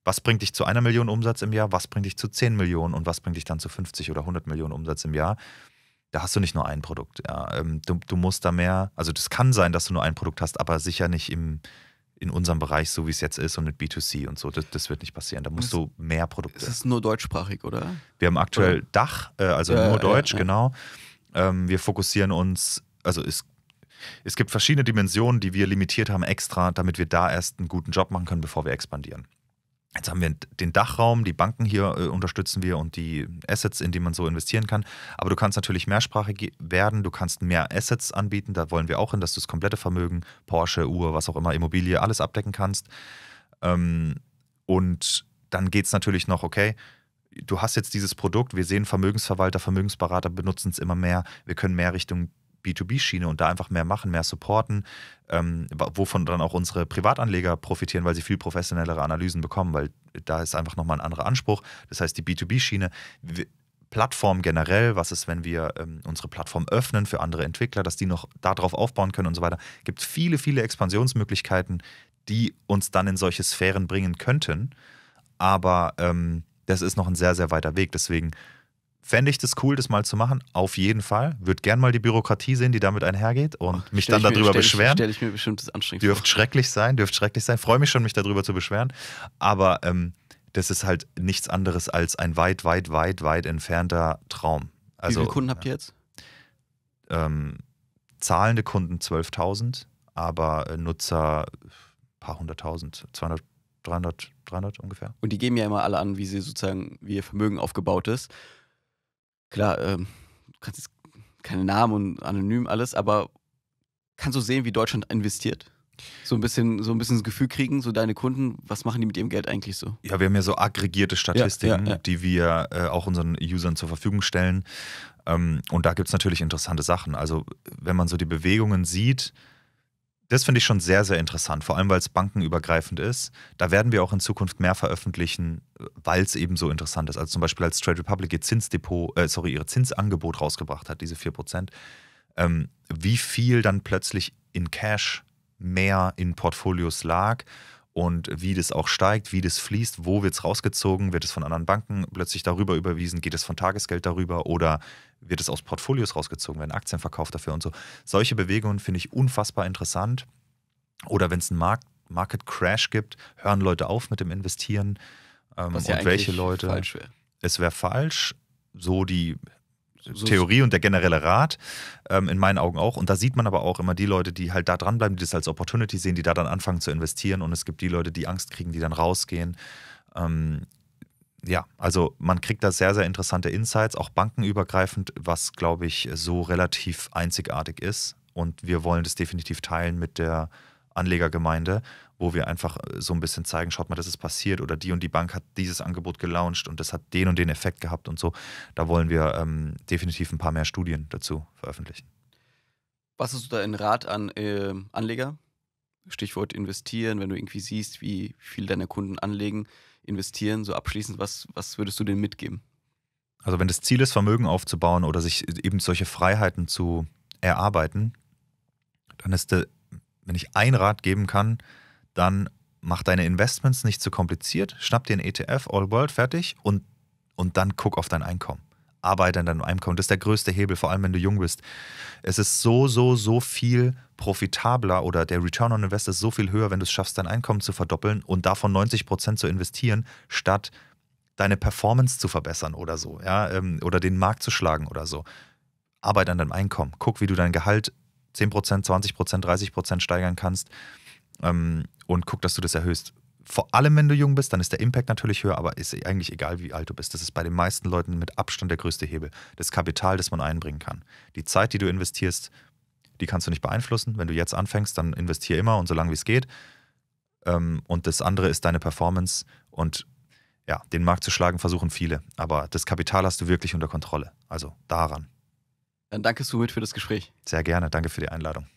was bringt dich zu einer Million Umsatz im Jahr, was bringt dich zu zehn Millionen und was bringt dich dann zu fünfzig oder hundert Millionen Umsatz im Jahr, da hast du nicht nur ein Produkt. Ja. Du, du musst da mehr, also das kann sein, dass du nur ein Produkt hast, aber sicher nicht im, in unserem Bereich, so wie es jetzt ist und mit B zwei C und so, das, das wird nicht passieren. Da musst du mehr Produkte. Es ist nur deutschsprachig, oder? Wir haben aktuell oder? Dach, äh, also ja, nur Deutsch, ja, ja. Genau. Ähm, wir fokussieren uns, also es Es gibt verschiedene Dimensionen, die wir limitiert haben extra, damit wir da erst einen guten Job machen können, bevor wir expandieren. Jetzt haben wir den Dachraum, die Banken hier äh, unterstützen wir und die Assets, in die man so investieren kann. Aber du kannst natürlich mehrsprachig werden, du kannst mehr Assets anbieten, da wollen wir auch hin, dass du das komplette Vermögen, Porsche, Uhr, was auch immer, Immobilie, alles abdecken kannst. Ähm, und dann geht es natürlich noch, okay, du hast jetzt dieses Produkt, wir sehen Vermögensverwalter, Vermögensberater benutzen es immer mehr, wir können mehr Richtung B zwei B-Schiene und da einfach mehr machen, mehr supporten, ähm, wovon dann auch unsere Privatanleger profitieren, weil sie viel professionellere Analysen bekommen, weil da ist einfach nochmal ein anderer Anspruch. Das heißt, die B zwei B-Schiene, Plattform generell, was ist, wenn wir ähm, unsere Plattform öffnen für andere Entwickler, dass die noch darauf aufbauen können und so weiter. Es gibt viele, viele Expansionsmöglichkeiten, die uns dann in solche Sphären bringen könnten, aber ähm, das ist noch ein sehr, sehr weiter Weg, deswegen fände ich das cool, das mal zu machen, auf jeden Fall. Würde gern mal die Bürokratie sehen, die damit einhergeht und mich dann darüber beschweren. Stelle ich mir bestimmt das anstrengend vor. Dürfte schrecklich sein, dürfte schrecklich sein. Freue mich schon, mich darüber zu beschweren. Aber ähm, das ist halt nichts anderes als ein weit, weit, weit, weit entfernter Traum. Also, wie viele Kunden habt ihr jetzt? Ähm, zahlende Kunden zwölftausend, aber Nutzer ein paar hunderttausend, zweihundert, dreihundert, dreihundert ungefähr. Und die geben ja immer alle an, wie sie sozusagen, wie ihr Vermögen aufgebaut ist. Klar, du ähm, kannst jetzt keine Namen und anonym alles, aber kannst du sehen, wie Deutschland investiert? So ein bisschen, so ein bisschen das Gefühl kriegen, so deine Kunden, was machen die mit ihrem Geld eigentlich so? Ja, wir haben ja so aggregierte Statistiken, ja, ja, ja. die wir äh, auch unseren Usern zur Verfügung stellen. Ähm, und da gibt es natürlich interessante Sachen. Also wenn man so die Bewegungen sieht, das finde ich schon sehr, sehr interessant, vor allem weil es bankenübergreifend ist. Da werden wir auch in Zukunft mehr veröffentlichen, weil es eben so interessant ist. Also zum Beispiel als Trade Republic ihr Zinsdepot, äh, sorry, ihr Zinsangebot rausgebracht hat, diese vier Prozent, ähm, wie viel dann plötzlich in Cash mehr in Portfolios lag und wie das auch steigt, wie das fließt, wo wird es rausgezogen, wird es von anderen Banken plötzlich darüber überwiesen, geht es von Tagesgeld darüber oder wird es aus Portfolios rausgezogen, werden Aktien verkauft dafür und so. Solche Bewegungen finde ich unfassbar interessant. Oder wenn es einen Markt, Market Crash gibt, hören Leute auf mit dem Investieren. Ähm, Was ja und welche Leute. Falsch wäre. Es wäre falsch, so die so Theorie und der generelle Rat, ähm, in meinen Augen auch. Und da sieht man aber auch immer die Leute, die halt da dranbleiben, die das als Opportunity sehen, die da dann anfangen zu investieren. Und es gibt die Leute, die Angst kriegen, die dann rausgehen. Ähm, Ja, also man kriegt da sehr, sehr interessante Insights, auch bankenübergreifend, was, glaube ich, so relativ einzigartig ist. Und wir wollen das definitiv teilen mit der Anlegergemeinde, wo wir einfach so ein bisschen zeigen, schaut mal, das ist passiert oder die und die Bank hat dieses Angebot gelauncht und das hat den und den Effekt gehabt und so. Da wollen wir ähm, definitiv ein paar mehr Studien dazu veröffentlichen. Was hast du da in Rat an äh, Anleger? Stichwort investieren, wenn du irgendwie siehst, wie viel deine Kunden anlegen, investieren, so abschließend, was, was würdest du denen mitgeben? Also wenn das Ziel ist, Vermögen aufzubauen oder sich eben solche Freiheiten zu erarbeiten, dann ist der, wenn ich einen Rat geben kann, dann mach deine Investments nicht zu kompliziert, schnapp dir einen E T F, All World, fertig und, und dann guck auf dein Einkommen. Arbeite an deinem Einkommen. Das ist der größte Hebel, vor allem wenn du jung bist. Es ist so, so, so viel profitabler oder der Return on Invest ist so viel höher, wenn du es schaffst, dein Einkommen zu verdoppeln und davon neunzig Prozent zu investieren, statt deine Performance zu verbessern oder so, ja, oder den Markt zu schlagen oder so. Arbeite an deinem Einkommen. Guck, wie du dein Gehalt zehn Prozent, zwanzig Prozent, dreißig Prozent steigern kannst ähm, und guck, dass du das erhöhst. Vor allem, wenn du jung bist, dann ist der Impact natürlich höher, aber ist eigentlich egal, wie alt du bist. Das ist bei den meisten Leuten mit Abstand der größte Hebel. Das Kapital, das man einbringen kann. Die Zeit, die du investierst, die kannst du nicht beeinflussen. Wenn du jetzt anfängst, dann investier immer und so lange wie es geht. Und das andere ist deine Performance. Und ja, den Markt zu schlagen versuchen viele. Aber das Kapital hast du wirklich unter Kontrolle. Also daran. Dann danke, Sumit, für das Gespräch. Sehr gerne. Danke für die Einladung.